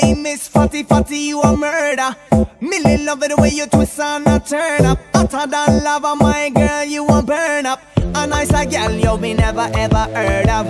Hey, Miss Fatty Fatty, you a murder. Millie love it the way you twist and a turn up. Hotter than lava, my girl, you a burn up. A nice a gal you me never ever heard of.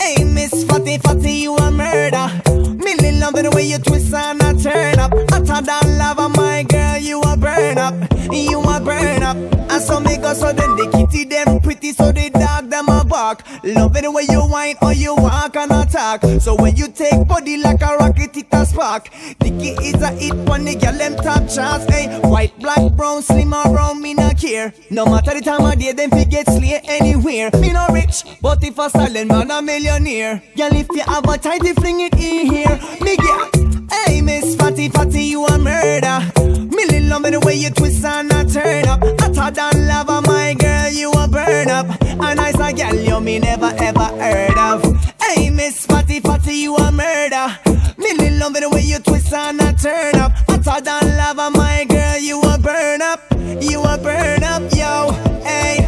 Hey, Miss Fatty Fatty, you a murder. Millie love it the way you twist and a turn up. Hotter than lava, my girl, you a burn up. You a burn up. And so me go so then the kitty them pretty, so the dog them a bark. Love it the way you whine or you walk and attack. So when you take body like a rocket, it a spark. Dicky is a hit when the girl them top chance. Hey, white, black, brown, slim or round, me no care. No matter the time of day, them fi get slay anywhere. Me no rich, but if a silent man a millionaire. Girl, if you have a tighty, fling it in here. Me get, hey, Miss Fatty Fatty, you a murder. Millie love me the way you twist and a turn up. Hotter than lava, my girl, you a burn up. A nice a girl you me never ever heard of. Hey, Miss Fatty Fatty, you a murder. Millie love me the way you twist and a turn up. Hotter than lava, my girl, you a burn up. You a burn up, yo, hey.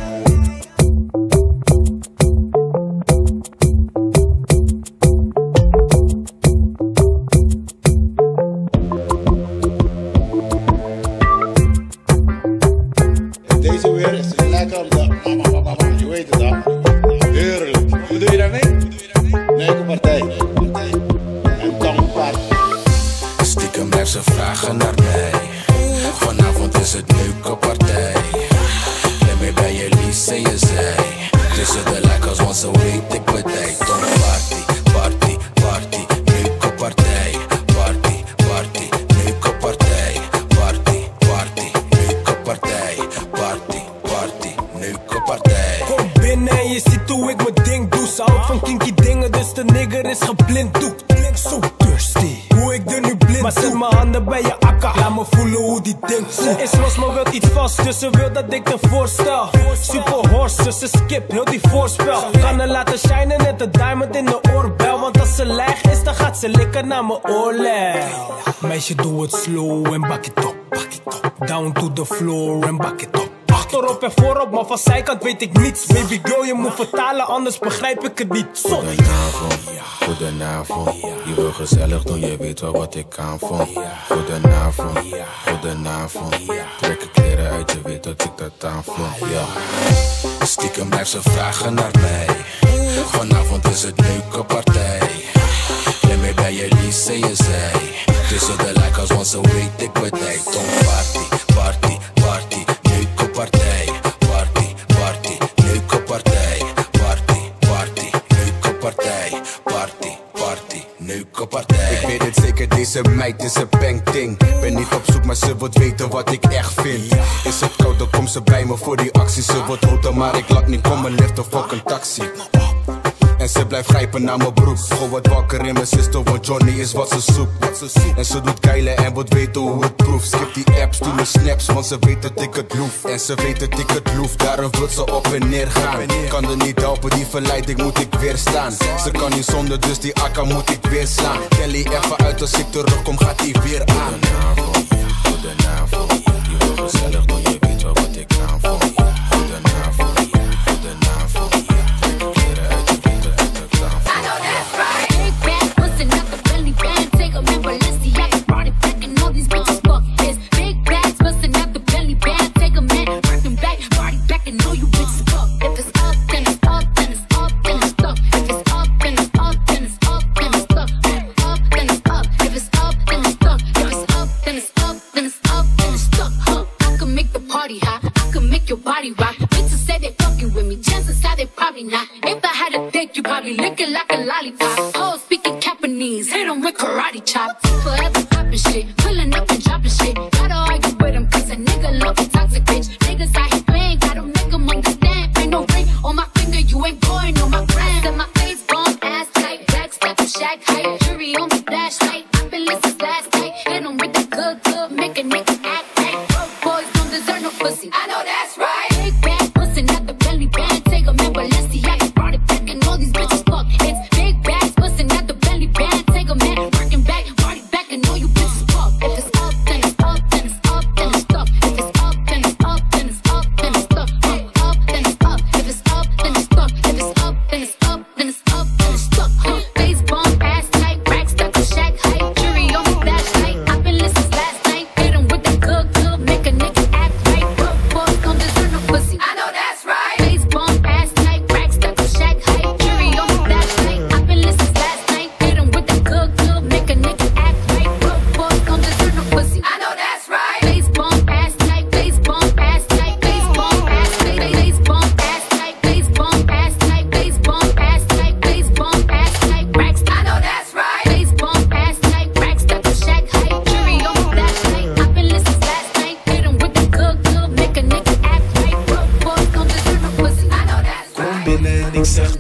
Deze weer is het lekker op de mama, je weet het dan. Heerlijk. Hoe doe je dat mee? Leuke partij. En dankbaar. Stiekem blijft ze vragen naar mij. Vanavond is het leuke partij. Neem mee bij je lies en je zij. Tussen de lekkers, want ze weet ik partij. Tom party, party, party. Leuke partij. Party, party. Leuke partij. Party, party. Leuke partij. Party, party. Leuke partij. Kom binnen en je ziet hoe ik mijn ding doe. Ze houdt van kinky dingen, dus de nigger is geblinddoekt. Zo thirsty, hoe ik er nu blind. Maar zet mijn handen bij je akka, laat me voelen hoe die denkt. Ze is los, maar wil iets vast, dus ze wil dat ik te voorstel. Super horse, dus ze skip heel die voorspel. Kan haar laten shinen, net een diamond in de oorbel. Want als ze lijg is, dan gaat ze likken naar mijn oorlel. Meisje, doe het slow en bak het op. Down to the floor en bak het op. Achterop en voorop, maar van zijkant weet ik niets. Baby girl, je moet vertalen, anders begrijp ik het niet. Sorry. Goedenavond, goedenavond. Je wil gezellig doen, je weet wel wat ik aanvond. Goedenavond, goedenavond. Trek je kleren uit, je weet dat ik dat aanvond, ja. Stiekem blijft ze vragen naar mij. Vanavond is het leuke partij. Neem mee bij je lies en je zij. Tussen de lekkers, want ze weet ik partij. Tom party, party, party. Partij, party, party, leuke partij. Party, party, leuke partij. Party, party, leuke partij. Ik weet het zeker, deze meid is een bangting. Ben niet op zoek, maar ze wilt weten wat ik echt vind. Is het koud, dan komt ze bij me voor die actie. Ze wordt roter, maar ik laat niet komen, lift of ook een taxi. En ze blijft grijpen naar mijn broek. Gewoon wat wakker in mijn sister, want Johnny is wat ze zoekt. En ze doet keilen en wordt weten hoe het proeft. Skip die apps, doe me snaps, want ze weet dat ik het loef. En ze weet dat ik het loef, daarom wil ze op en neer gaan. Kan er niet helpen, die verleiding moet ik weerstaan. Ze kan niet zonder, dus die akka moet ik weerslaan. Telly even uit, als ik terugkom gaat die weer aan. Goedenavond, goedenavond. Je wil gezellig doen, je weet wel wat ik aanvond. Goedenavond, goedenavond.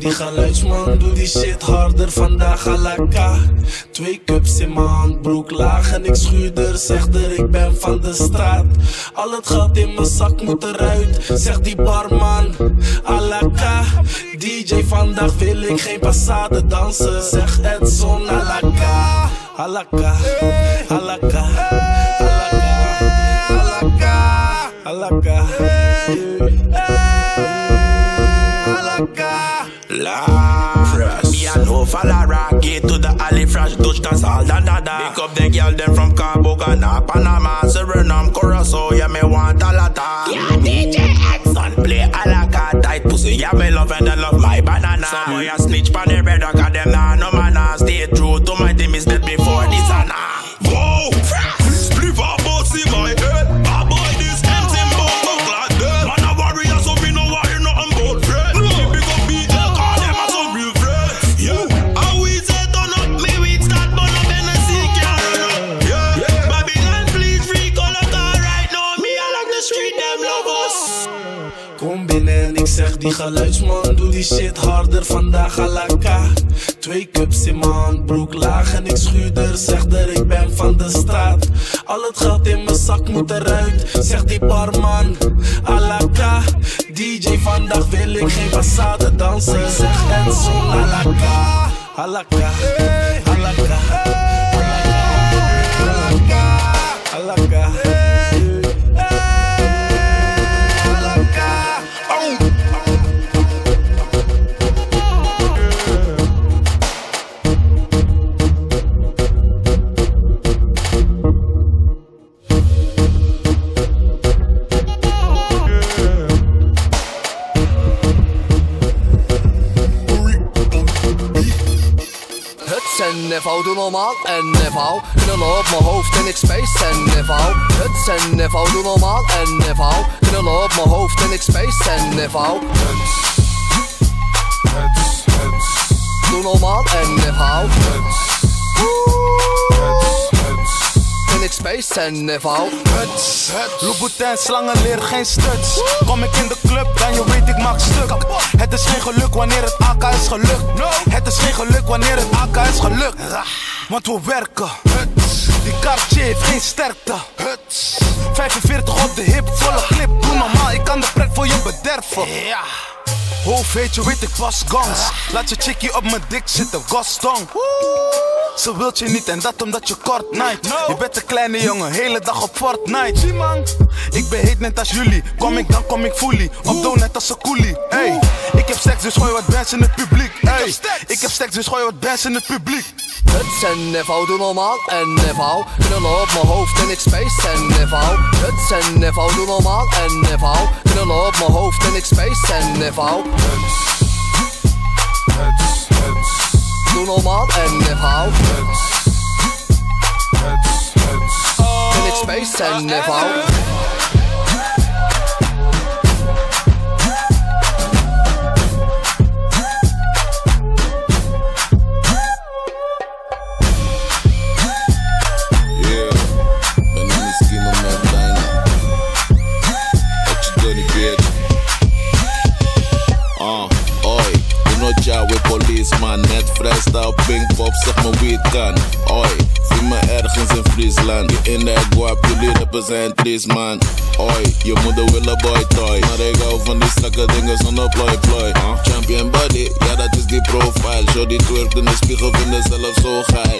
die geluidsman, doe die shit harder, vandaag à la K. 2 cups in mijn handbroek, laag en ik schuurder, zegder, ik ben van de straat. Al het geld in mijn zak moet eruit, zegt die barman, à la K. DJ, vandaag wil ik geen passade dansen, zeg Edson, à la K. À la K, à la K, à la K, me and no falla rocket to the alley fresh touch that's all da da da. Pick up the girl them from Cabo, Ghana, Panama, Suriname, Curacao, yeah me want a lot of. Yeah DJ Edson play a la carte, tight pussy, yeah me love and I love my banana. Some boy a snitch pan the red dog and them nah no manna. Stay true to my team is dead before this and ah. Wow, fresh, split up bossy boy. Kom binnen en ik zeg die geluidsman, doe die shit harder, vandaag à la K. 2 cups in mijn handbroek, laag en ik schuurder, zegder, ik ben van de straat. Al het geld in mijn zak moet eruit, zegt die barman, à la K. DJ, vandaag wil ik geen passade dansen, zeg Edson, à la K, à la K, à la K, à la K, à la K. En Nevo, doe normaal en Nevo, knullen op mijn hoofd en ik space en Nevo. Huts en Nevo, doe normaal en Nevo, knullen op mijn hoofd en ik space en Nevo. Huts, huts, huts, doe normaal en Nevo. Huts, huts, huts, en ik space en Nevo. Huts, huts, Louboutin, slangen leer geen stuts. Kom ik in de club, dan je weet ik maak stuk. Het is geen geluk wanneer het AK is gelukt. Het is geen geluk wanneer het AK is gelukt. Want we werken. Die kaartje heeft geen sterkte. 45 op de hip, volle clip. Doe normaal, ik kan de pret voor je bederven. Hoofd weet je, weet ik was gans. Laat je chickie op mijn dik zitten, gastong. Ze wilt je niet en dat omdat je kort night. Je bent een kleine jongen, hele dag op Fortnite. Ik ben heet net als jullie. Kom ik dan kom ik fully. Op doe net als een coolie. Hey, ik heb seks dus gooi wat bands in het publiek. Hey, ik heb seks dus gooi wat bands in het publiek. Huts en Nevo, doe normaal en Nevo, knullen op mijn hoofd en ik space en Nevo. Huts en Nevo, doe normaal en Nevo, knullen op mijn hoofd en ik space en Nevo. Huts, huts, huts, doe normaal en Nevo. Huts, huts, huts, en ik space en Nevo. Policeman, net freestyle, pinkpop, zeg me wie het kan. Oi, zie me ergens in Friesland. Je in de guap, jullie rappen zijn triest man. Oi, je moeder wil een boy toy. Maar ik hou van die strakke dingen zonder ploy ploy. Champion body, ja dat is die profile. Show die twerkt in de spiegel, vinden zelf zo geil.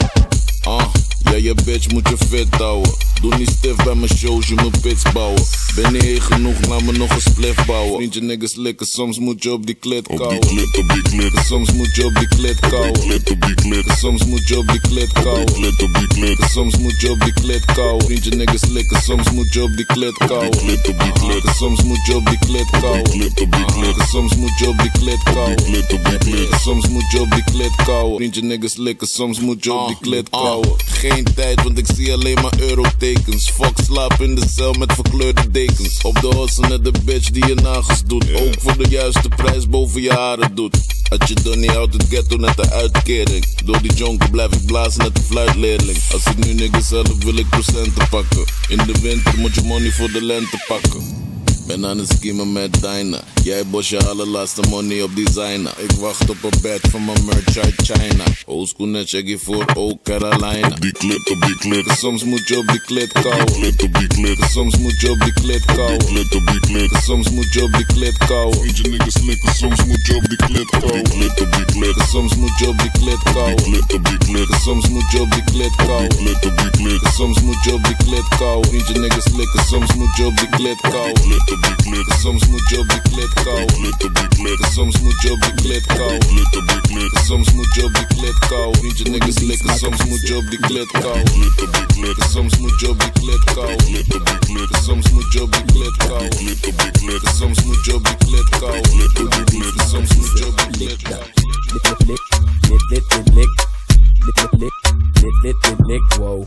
Ja, je bitch moet je fit houden. Doe niet stif bij mijn shows, je moet pits bouwen. Ben niet heet genoeg, laat me nog een spliff bouwen. Vriend je niggas likken, soms moet je op die klit kouwen. Op die klit, op die klit. Soms moet je op die klit kouwen. Op die klit, op die klit. Soms moet je op die klit kouwen. Op die klit, op die klit. Soms moet je op die klit kouwen. Vriend je niggas likken, soms moet je op die klit kouwen. Op die klit, op die klit. Soms moet je op die klit kouwen. Op die klit, op die klit. Soms moet je op die klit kouwen. Op die klit, op die klit. Soms moet je op die klit kouwen. Vriend je niggas likken, soms moet je op die klit kouwen. Geen tijd, want ik zie alleen maar eurotekens. Fuck, slaap in de cel met verkleurde dekens. Op de hossen net de bitch die je nagels doet. Ook voor de juiste prijs boven je haren doet. Als je dan niet houdt het ghetto net de uitkering. Door die jonker blijf ik blazen net de fluitleerling. Als ik nu niggas help wil ik procenten pakken. In de winter moet je money voor de lente pakken. Ben aan het schiemen met Dyna. Jij bosje allerlaatste money op designer. Ik wacht op een bed van mijn merch uit China. Oldschool net shaggy voor ook Carolina. Op die klit, op die klit. Soms moet je op die klit kouwen. Op die klit. Soms moet je op die klit kouwen. Op die klit. Soms moet je op die klit kouwen. Niet je niks slikken, soms moet je op die klit kouwen. Op die klit. Soms moet je op die klit kouwen. Op die klit. Soms moet je op die klit kouwen. Op die klit. Soms moet je op die klit kouwen. Niet je niks slikken, soms moet je op die klit kouwen. Op die klit. Soms moet je op die klit soms moet je op die klit kou. Soms moet je op die klit kou. Niet je niks likken, soms moet je op die klit kou. Soms moet je op die klit kou. Soms moet je op die klit kou. Soms moet je op die klit kou. Soms moet je op die klit kou. Wow.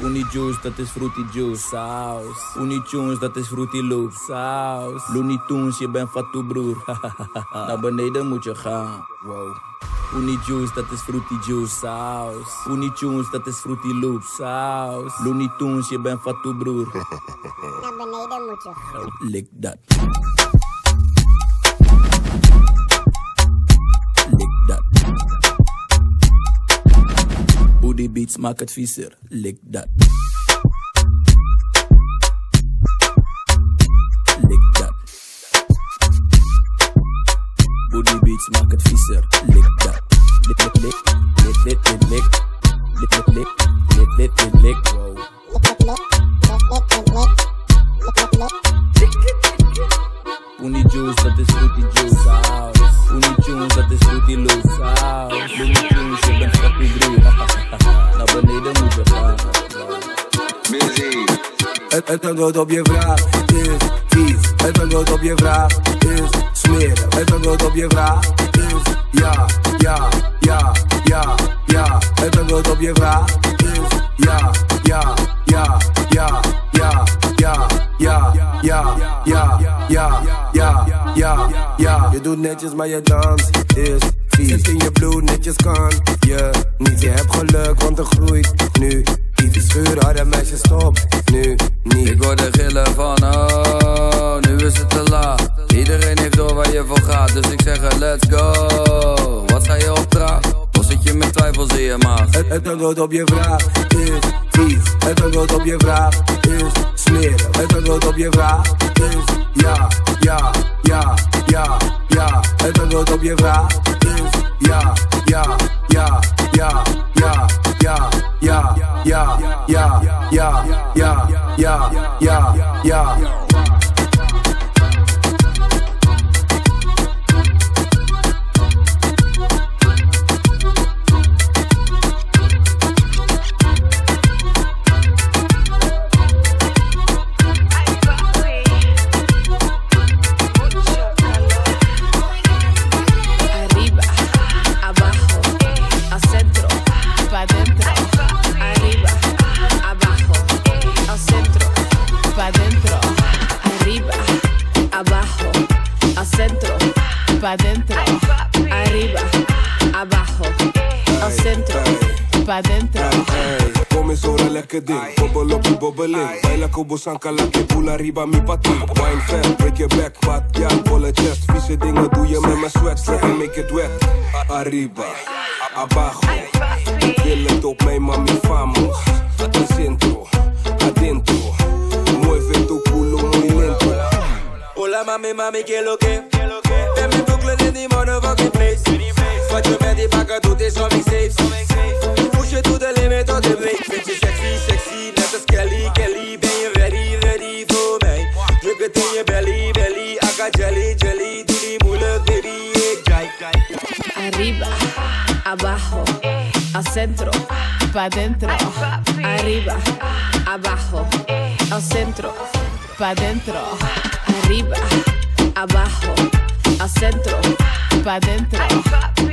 Unijuice, dat is Fruity Juice, saus. Unitunes, dat is Fruity Loop, saus. Looney Tunes, je bent fatu broer. Naar beneden moet je gaan, wow. Unijuice, dat is Fruity Juice, saus. Unitunes, dat is Fruity Loop, saus. Looney Tunes, je bent fatu broer. Naar beneden moet je gaan. Lik dat. Lik dat. Booty beats, maak het viezer. Lik dat. Lik dat. Booty beats, maak het viezer. Lik dat. Lik, lik, lik, lik, lik, lik. Lik, lik, lik, lik, lik, lik. Wow. Lik, lik, lik, lik, lik, lik. Lik, lik, lik. Unijuice, dat is Fruity Juice, saus. Unitunes, dat is Fruity Loop, saus. Unitunes, je bent grappig broer. Het antwoord op je vraag is vies. Het antwoord op je vraag is smerig. Het antwoord op je vraag is ja, ja, ja, ja, ja. Het antwoord op je vraag is ja, ja, ja, ja, ja, ja, ja, ja, ja, ja, ja, ja, ja. Je doet netjes, maar je dans is vies. Zit in je bloed, netjes kan je niet. Je hebt geluk, want er groeit nu. Die schuur, harde meisjes, stop nu niet. Ik hoor de gillen van oh, nu is het te laat. Iedereen heeft door waar je voor gaat, dus ik zeg let's go. Wat ga je opdragen? Of zit je met twijfels in je maag? Het antwoord op je vraag is vies. Het antwoord op je vraag is smerig. Het antwoord op je vraag is ja, ja, ja, ja, ja. Het antwoord op je vraag is ja, ja, ja, ja, ja, ja, ja, ja, ja, ja, ja, ja, ja, ja. Pa' dentro, arriba, abajo, al centro, pa' dentro. Come solo lekker ding, bobbel bobbeling. Bijna kobos aan kala ke pula riba mi patin. Wine fan, break your back, pat ja, volle chest. Vieze dingen doe je met mijn sweat, zeg en make it wet. Arriba, abajo, ik wil het op mijn mami famos. Al centro, adentro, mueve tu culo muy lento. Hola mami, mami, que lo que? Ben met Brooklyn in die motherfucking place. Wat je met die bakken doet is on mixtapes. Push je to the limit tot de break. Vind je sexy, sexy, net als Kelly, Kelly. Ben je ready, ready voor mij? Druk het in je belly, belly. Akka jelly, jelly, doe die moeilijk baby. Ik jai, arriba, abajo, al centro, pa' dentro. Arriba, abajo, al centro, pa' dentro. Arriba, abajo, al centro, pa' dentro,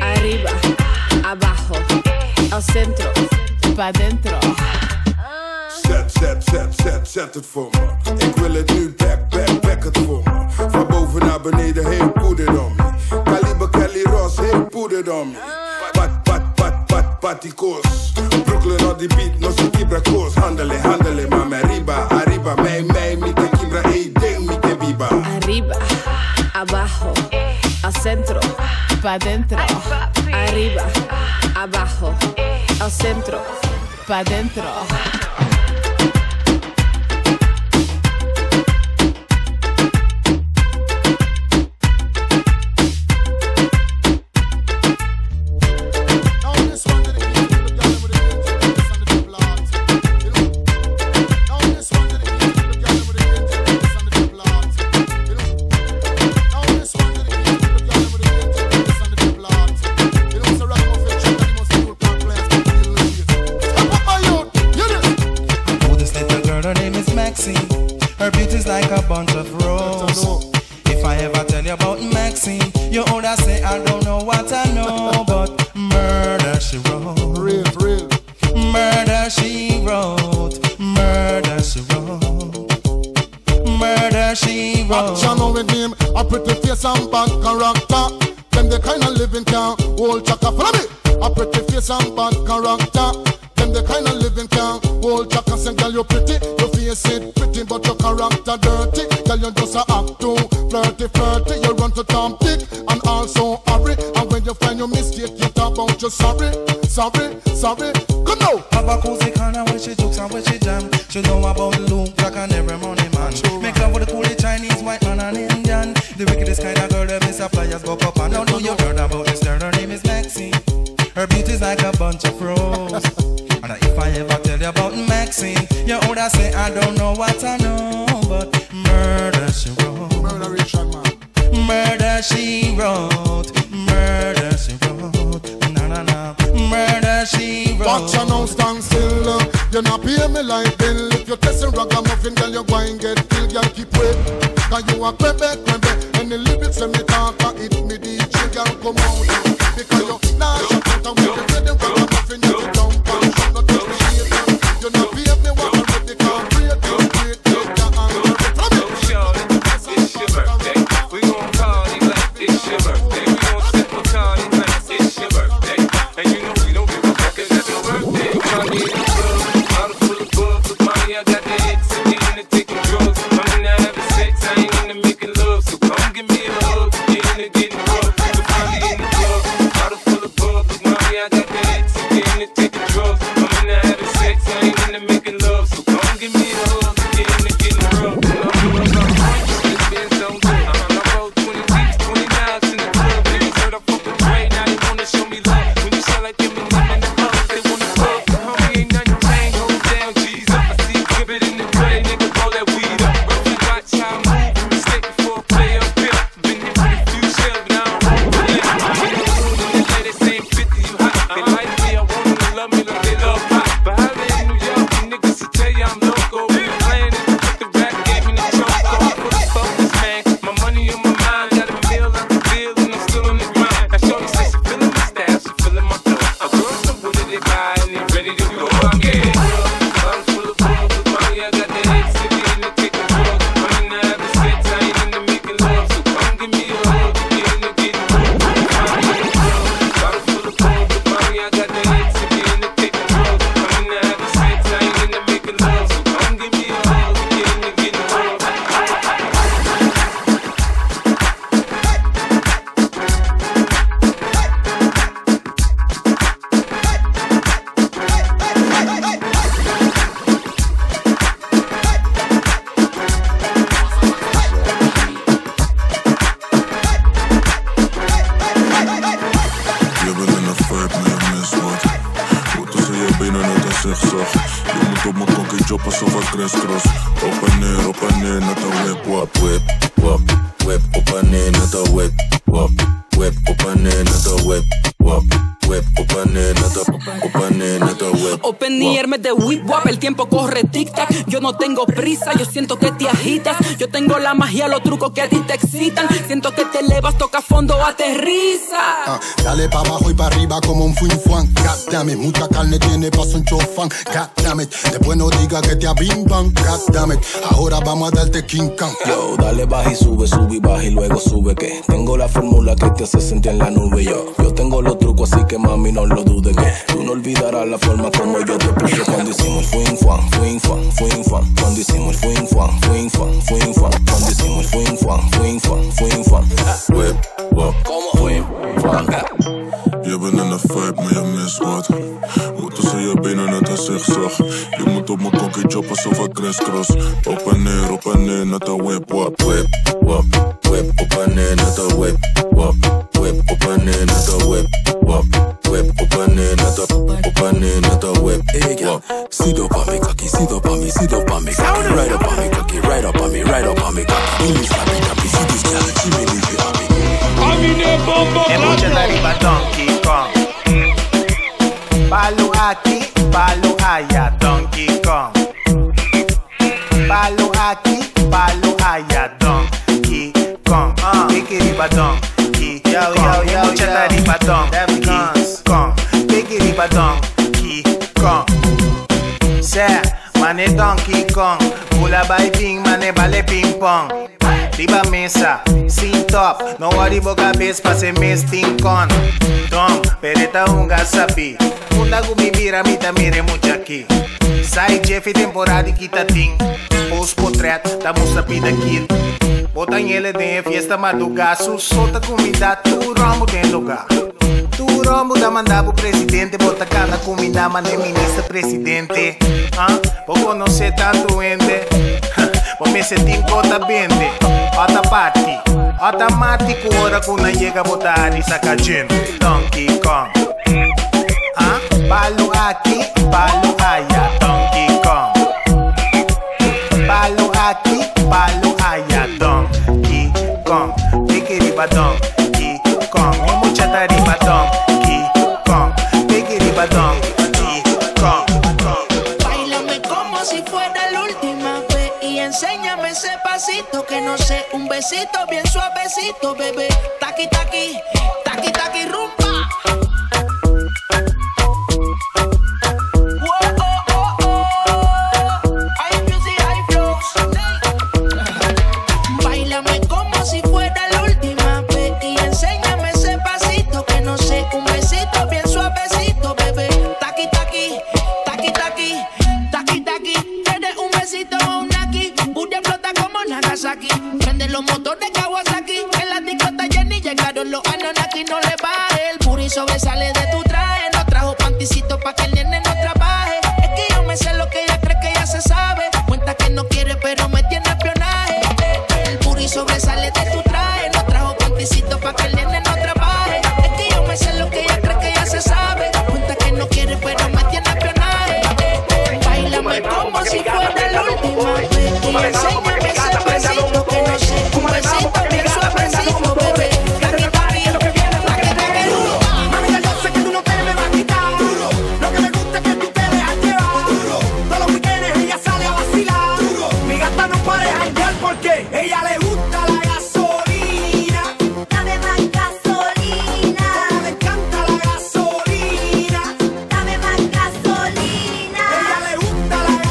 arriba, abajo, al centro, pa' dentro. Zet, zet, zet, zet, zet het voor me. Ik wil het nu back, back, back het voor me. Van boven naar beneden, heel poeder om me. Caliber Kelly Ross, heel poeder om me. Pat, pat, pat, pat, patikos. Brooklyn on die beat, no se quibra koos. Handelen, handelen, mama, arriba, arriba. viva, me te quiebra, ey, den, me te viva. Arriba, abajo, al centro, pa' dentro. Arriba, abajo, al centro, pa' dentro. Her beauty's like a bunch of roses. If I ever tell you about Maxine, your older say I don't know what I know, but murder she wrote. Real. Murder she wrote. Murder she wrote. Murder she wrote. Action with him, a pretty face and bad character. Them the kind of living can hold chaka. Follow me. A pretty face and bad character. Them the kind of living can hold chaka. Say girl you pretty. It pretty, but your character dirty. Tell you just a act too flirty. You run to Tom Dick and also hurry. And when you find your mistake, you talk about your sorry. Come now. Have a cozy kind of when she jokes and when she jam. She know about the loop, black and every money man. True. Make love with the coolie Chinese, white man and Indian. The wickedest kind of girl that Miss Flyers go up and down. Now you heard about this girl, her name is Maxine. Her beauty's like a bunch of roses. And if I ever tell you about Maxine, your older say I don't know what I know, but murder she wrote. Murder she wrote. Murder she wrote. Na. Murder she wrote. But you know stand still. You not pay me like bill. If you're testing ragamuffin, girl, you're going get killed. Girl, keep waiting. Cause you are crembe. And the lyrics when me talk, it me DJ, girl, come out. Because you're not your counter with the rhythm ragamuffin, you don't. Los trucos que a ti te excitan, siento que te elevas, toca fondo, aterriza. Dale pa' abajo y pa' arriba como un fuinfuan. God damn it, mucha carne tiene paso un chofán. God damn it, después no digas que te abimban. God damn it, ahora vamos a darte King Kong. Yo, dale baja y sube y baja y luego sube que tengo la fórmula que te hace sentir en la nube. Yo tengo los trucos así que mami, no lo dudes, que tú no olvidarás la forma como yo te puse. Cuando hicimos fue fan, fue fan, fue fan. Cuando hicimos fue fan, fue fan, fue fan. Cuando hicimos fue fan, fue fan, fue fan. Whip, what? ¿Cómo fue? Je bent in de vibe, maar je mist wat. Moet tussen je benen net een zigzag. Je moet op mijn kokkie choppen, zoveel crisscross. Op en neer, net een whip, wap. Whip, wap, whip, op en neer, net een whip, wap. Whip, op en neer, net een whip, wap. Whip, op en neer, net een whip, wap. Sit up on me, cocky, sit up on me, sit up on me, cocky. Ride up on me, cocky, ride up on me, ride up on me, cocky. Give me slappy, tappy, see this girl, she may leave it on me. Escuchen el batón Donkey Kong. Palo aquí, palo allá, Donkey Kong. Palo aquí, palo allá, Donkey Kong. Piquiriba Donkey Kong. Escuchen el batón Donkey Kong. Piquiriba Donkey Kong. Sea, mané Donkey Kong. Pula by ping, mané vale ping pong. Riba mesa, sin top, no worry boca vez pase mes tincón. Tom, pereta un gasapi, un lago mi mira, mita mire mucho aquí. Sai Jeff temporada y quita ting, os potret, damos a pida kill. Botanhele de fiesta madugaço, solta comida, tu rombo tem lugar. Tu rombo da mandava o presidente, bota cada comida, mané ministro presidente. Ah, vou conhecer tanto doente. Vou me sentir bota bende, outra parte, automático, hora quando chega a botar e saca gente. Donkey Kong, ah, palo aqui, palo allá, Donkey Kong. Palo aqui, palo allá, Donkey Kong. Piquiriba Donkey Kong, e mucha tarifa Donkey Kong. Piquiriba Donkey Kong. Báilame como si fuera la última. Enséñame ese pasito que no sé, un besito bien suavecito, bebé. Taqui, taqui, taqui, taqui, rumba. Whoa, oh, oh, oh. High music, high flows. Báilame como si fuera la última vez y enséñame ese pasito que no sé, un besito bien suavecito, bebé. Taqui, taqui, taqui, taqui, taqui, taqui. Tienes un besito o una. Bulla flota como Nagasaki. Prende los motores de Kawasaki. En la discota Jenny llegaron los Anunnaki. No le baje, el puri sobresale de tu traje. No trajo panticito pa' que el nene no trabaje. Es que yo me sé lo que ella cree que ya se sabe. Cuenta que no quiere pero me tiene espionaje. El puri sobresale de tu traje. No trajo panticito pa' que el nene no trabaje. Es que yo me sé lo que ella cree que ya se sabe. Cuenta que no quiere pero me tiene espionaje. Báilame como si fuera la última vez. Enséñame ese pasito que no sé, un besito bien suavecito, bebé. Taqui, taqui, taqui, taqui, duro. Mami, yo sé que tú no te me vas a quitar. Duro. Lo que me gusta es que tú te dejas llevar. Duro. Todos los weekendes ella sale a vacilar. Duro. Mi gata no puede janguear porque ella le gusta la gasolina. Dame más gasolina. Como me encanta la gasolina. Dame más gasolina. Ella le gusta la gasolina.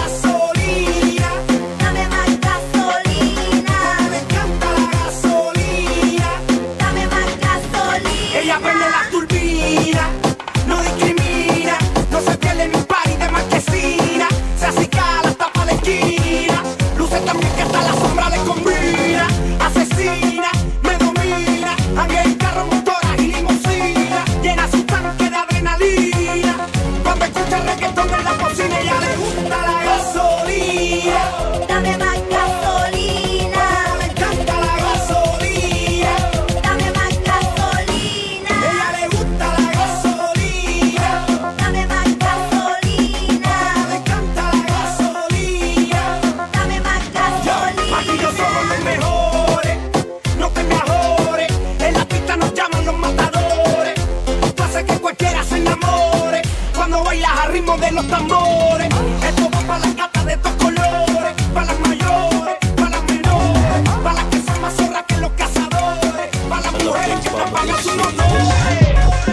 De los tambores, esto va para las gatas de estos colores, para las mayores, para las menores, para las que son más zorras que los cazadores, para las mujeres que no pagan sus honores.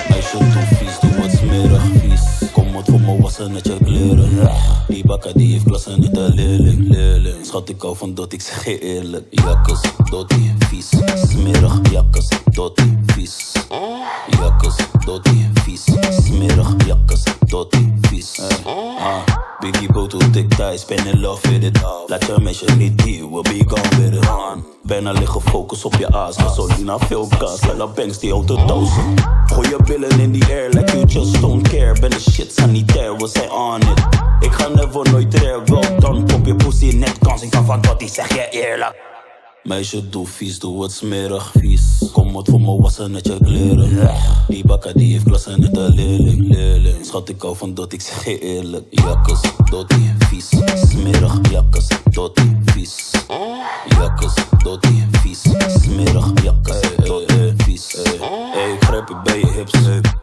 Hij zoekt een vies, doe wat smerig vies. Kom wat voor me wassen met je kleren. Die bakker die heeft klassen niet al leerling. Schat, ik hou van dat, ik zeg je eerlijk. Jakkes, dottie, vies, smerig. Jakkes, dottie, vies. Jakkes, dottie, vies. Smerig, jakkes, dottie, vies. Biggie Boto, dik thuis, ben in love with it all. Laat je meisje niet duwen, be gone with it on. Bijna liggen focus op je aas, gasolina, veel kaas. Ella Banks, die houdt de dozen. Gooi je billen in die air, like you just don't care. Ben de shit sanitair, we zijn on it. Ik ga never nooit rare, wel dan op je pussy net kans. Ik kan van dottie, zeg je eerlijk. Meisje, doe vies, doe het smerig, vies. Kom wat voor me wassen met je kleren. Die bakker die heeft klas en net een leerling. Schat, ik hou van dat, ik zeg je eerlijk. Jakkes, dottie, vies. Smerig, jakkes, dottie, vies. Jakkes, dottie, vies. Smerig, jakkes, dottie, vies. Hey, grijp je bij je hips,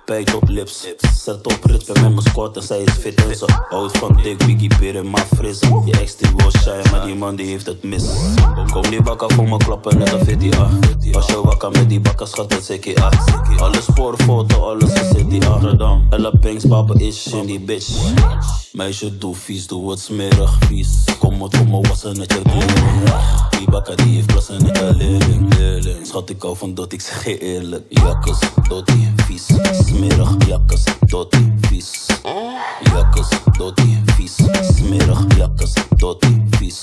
bijt op lips. Zet op ritme met mijn squat en zij is fit en zo. Houd van dik, Biggie, peren, maar fris. Je ex die wil shine, maar die man die heeft het mis. Kom die bakker voor me klappen, net een fitty, ah. Als je wakker met die bakker, schat, het zeker, ah. Alle spoorfoto, alles is in die Amsterdam. Ella Banks, baba is in die bitch. Meisje, doe vies, doe het smerig, vies. Kom wat voor me wassen net je kleren. Die bakker die heeft plassen, net een leerling. Schat, ik hou van dat, ik zeg je eerlijk. Jakkes, dottie, vies. Smerig, jakkes, dottie, vies. Jakkes, dottie, vies. Smerig, jakkes, dottie, vies.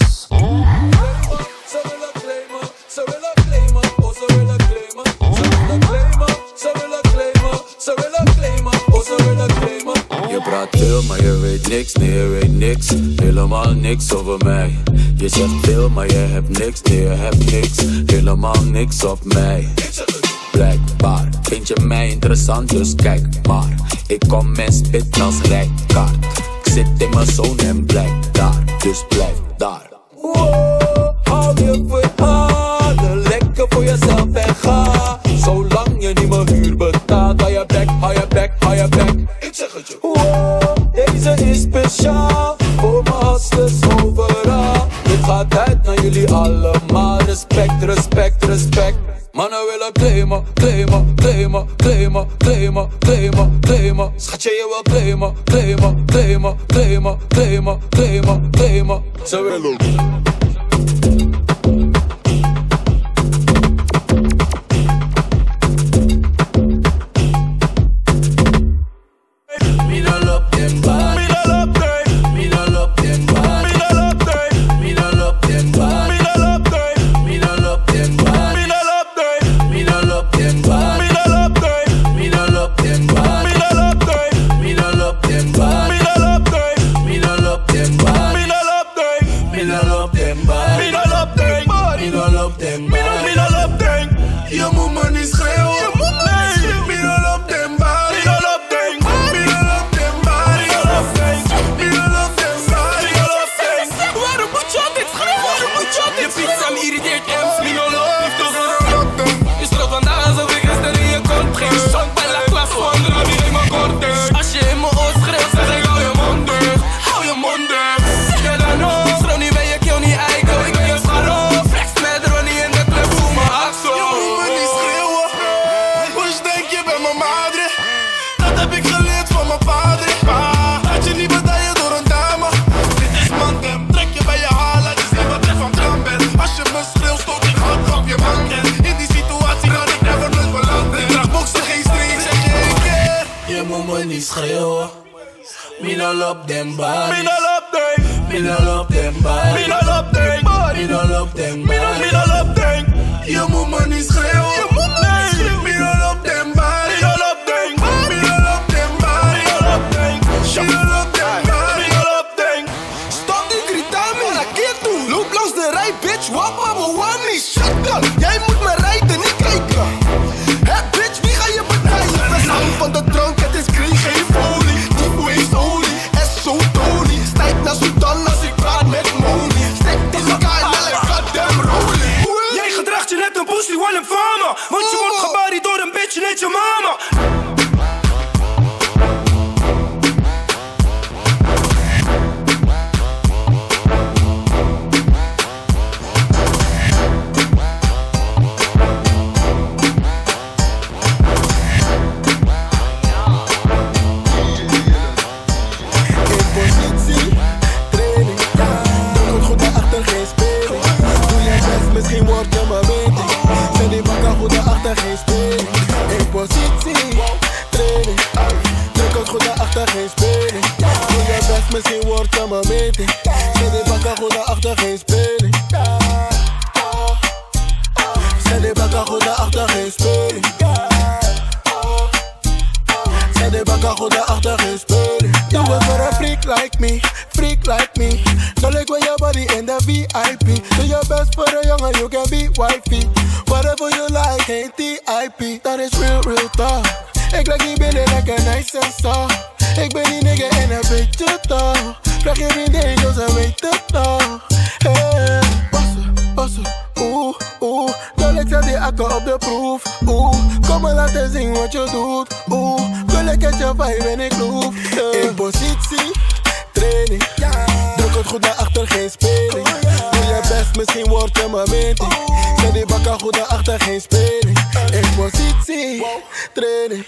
Je praat veel, maar je weet niks, nee je weet niks. Helemaal niks over mij. Je zegt veel, maar je hebt niks, nee je hebt niks. Helemaal niks op mij. Blijkbaar vind je mij interessant, dus kijk maar. Ik kom en spit als rijkaard. Ik zit in mijn zone en blijf daar, dus blijf daar. Wow, hou je verhalen, lekker voor jezelf en ga. Zolang je niet mijn huur betaalt, hou je bek, hou je bek, hou je bek. Ik zeg het je. Wow, deze is speciaal, voor mijn hustlers overal. Dit gaat uit naar jullie allemaal, respect, respect, respect. Mannen willen claimen, claimen, claimen, claimen, claimen, claimen, claimen. Schatje, je wil claimen, claimen, claimen, claimen, claimen, claimen, claimen. Ze willen... Schreeuwen. Me no love them bodies. Me no love them. Me no love them bodies. Me no love them bodies. Me no love them bodies. Me no love them. Je moet me niet schreeuwen. Je moet me niet schreeuwen. Me no love them bodies. Me no love them. Me no love them bodies. Me no love them. Me no love them bodies. Me no love them. Stop die gritando en aquel toe. Loop langs de rij, bitch. Wappa, we want me. Shut up. Jij moet me rijden, niet kijken. Hey bitch, wie ga je betalen? We zijn van de drank. Want je wordt gebaried door een bitch, net je mama. Misschien wordt je maar beter. Zijn die bakken goede achter geen speel. Misschien wordt ze mijn meting. Zet die bakken goed naar achter, geen speling. Zet die bakken goed naar achter, geen speling. Zet die bakken goed naar achter, geen speling. Doe het voor een freak like me, freak like me. Don't like when your body in the VIP. Do your best for a young and you can be wifey. Whatever you like, ain't TIP. Dat is real, real talk. Ik leg die binnen lekker nice en soft. Ik ben die nigga en een beetje toch. Vraag je vrienden, yo, ze weten het toch. Hey, passen, passen, oeh, oeh. Wil ik zet die akker op de proef, oeh. Kom maar laten zien wat je doet, oeh. Wil ik het je vibe en ik loef. In positie, training. Druk het goed naar achter, geen speling. Doe je best, misschien word je maar meting. Zet die bakken goed naar achter, geen speling. In positie, training.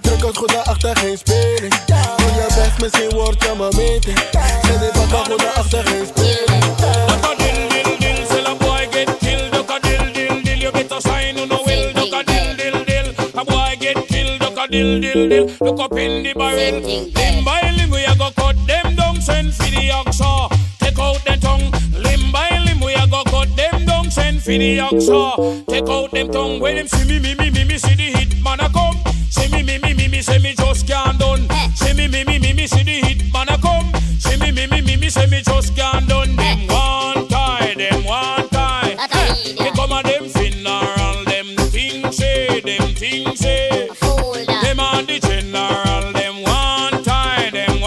Druk het goed naar achter, geen speling. Doe je best, misschien word je maar meting. Zet die bakken goed naar achter, geen speling. Daka dil dil dil, sell a boy get killed. Daka dil dil dil, you better shine on the will. Daka dil dil dil, a boy get killed. Daka dil dil dil, look up in the barrel. Limb by limb we a go cut them down. Send for the oxa, take out the tongue. Limb by limb we a go cut them down. Send for the oxa, take out them tongue. When them see me see the hit man a come. See me, say me just can't done. See me, see the hit man a come. See me, say me just can't done. Them one time, they come at them funeral, them things say, them on the general, them one time, they come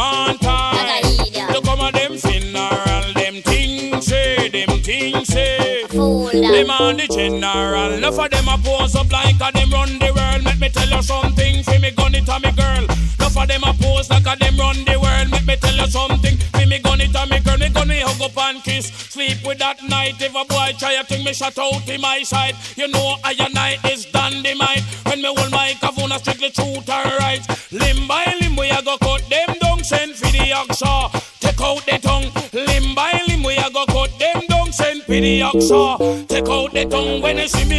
at them funeral, them things say, them on the general. Enough of them a pose up like a them run the world. Let me tell you something. Me gun it on me girl. Enough of them a pose like a them run the world. Make me tell you something. Feel me gun it on me girl. Me gun me hug up and kiss. Sleep with that night. If a boy try a thing, me shut out in my sight. You know I and I is dynamite. When me hold my microphone, I strictly truth and right. Limb by limb we a go cut them down. Send for the oxa, take out the tongue. Limb by limb we a go cut them down. Send for the oxa, take out the tongue. When you see me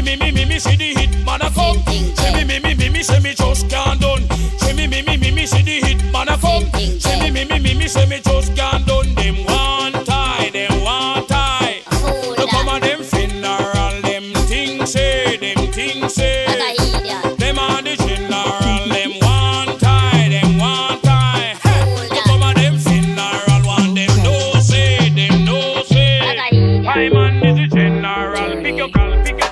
see the hit man a come. See me, see me just can't done. See me, see the hit man a come. See me, see me just can't done. Them one tie. Look come on them funeral, them things say. Them on the general, them one tie. Look come on them funeral, one them no say. My man is the general, pick your call, pick your.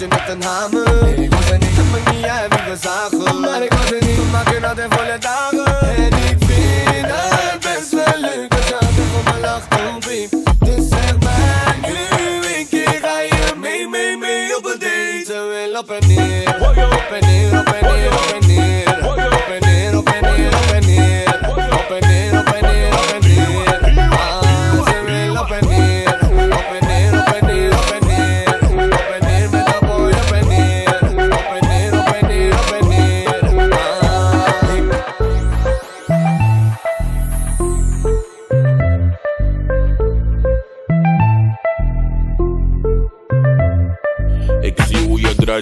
je net een hamer. Nee, ik was er niet, dat maakt niet uit wie was aangelopen. Maar ik was er niet, we maken dat in volle dagen. En ik vind het best wel leuk als je altijd voor me lacht om brief. Dus zeg maar nu een keer ga je mee op een date. Ze wil op en neer, op en neer, op en neer, op en neer.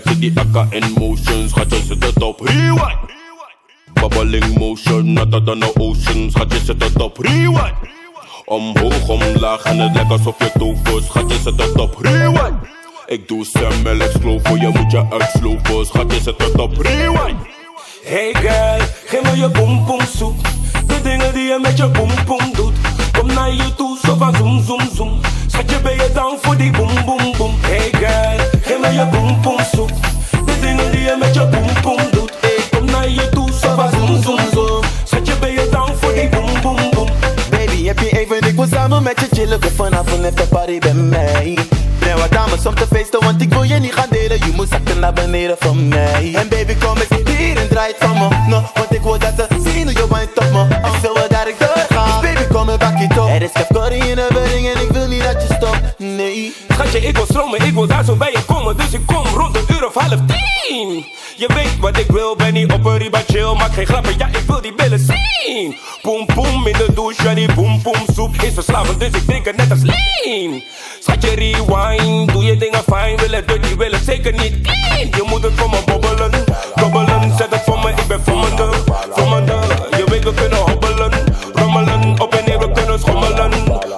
Zit die akka in motion, schatje zit het op rewind. Bubbling motion, natter dan de ocean, schatje zit het op rewind. Omhoog, omlaag en het lijkt alsof je tover, schatje zit het op rewind. Ik doe Sam LX kloven, je moet je uitslopen, schatje zit het op rewind. Hey girl, geef me je boom boom zoet, de dingen die je met je boom boom doet. Kom naar je toe, zo van zoom zoom zoom, schatje ben je down voor die boom boom boom. Hey girl, geef me je boom boom zoet, de dingen die je met je boom boom doet. Kom naar je toe, zo van zoom zoom zoom, schatje ben je down voor die boom boom boom. Baby, heb je even, ik wil samen met je chillen, kom vanavond even party bij mij. Breng wat dames om te feesten, want ik wil je niet gaan delen, je moet zakken naar beneden van mij. En baby, kom eens hier en draai het van me, no, want ik wil dat ze zien hoe je wint op me. Ik wil dat ik doorga, dus baby, kom en bak je top. Er is kafkori in de wedding en ik wil niet dat je stopt, nee. Schatje, ik wil stromen, ik wil daar zo bij je komen, dus ik kom rond een uur of 9:30. Je weet wat ik wil, ben niet op een riba chill, maak geen grappen, ja, ik wil die billen zien. Boom, boom in de douche, ja, die boom, boom soep is verslavend, dus ik drink het net als lean. Schatje, rewind, doe je dingen fijn, wil het dirty, wil het zeker niet clean. Je moet het voor me bobbelen, dobbelen, zet het voor me, ik ben vommende. Je weet we kunnen hobbelen, rommelen, op en neer we kunnen schommelen.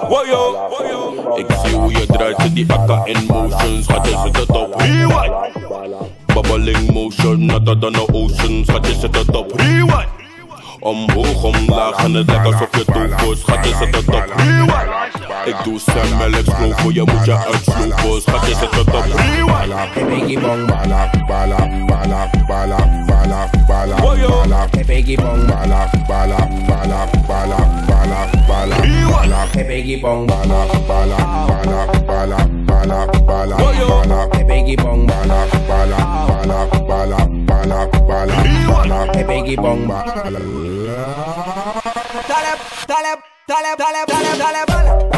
Wojo, wojo. Ik zie hoe je draait, zit die akka in motion, schatje zit het op rewind. Bubbling motion, natter dan de ocean, schatje zit het op rewind. Omhoog, omlaag en het lijkt alsof je tover, schatje zit het op rewind. Ik doe Sam LX kloven, je moet je uitslopen, schatje zit het op rewind. Biggie bong, balak, balak, balak, balak, balak, balak. Biggie bong, balak, balak, balak, balak, balak, balak. Rewind. Biggie bong, balak, balak, balak, balak. Balak, balak, balak, biggie bong, balak, balak, balak, balak, balak, balak, balak, biggie bong, balak, talep, talep, talep, talep, talep, talep, balak.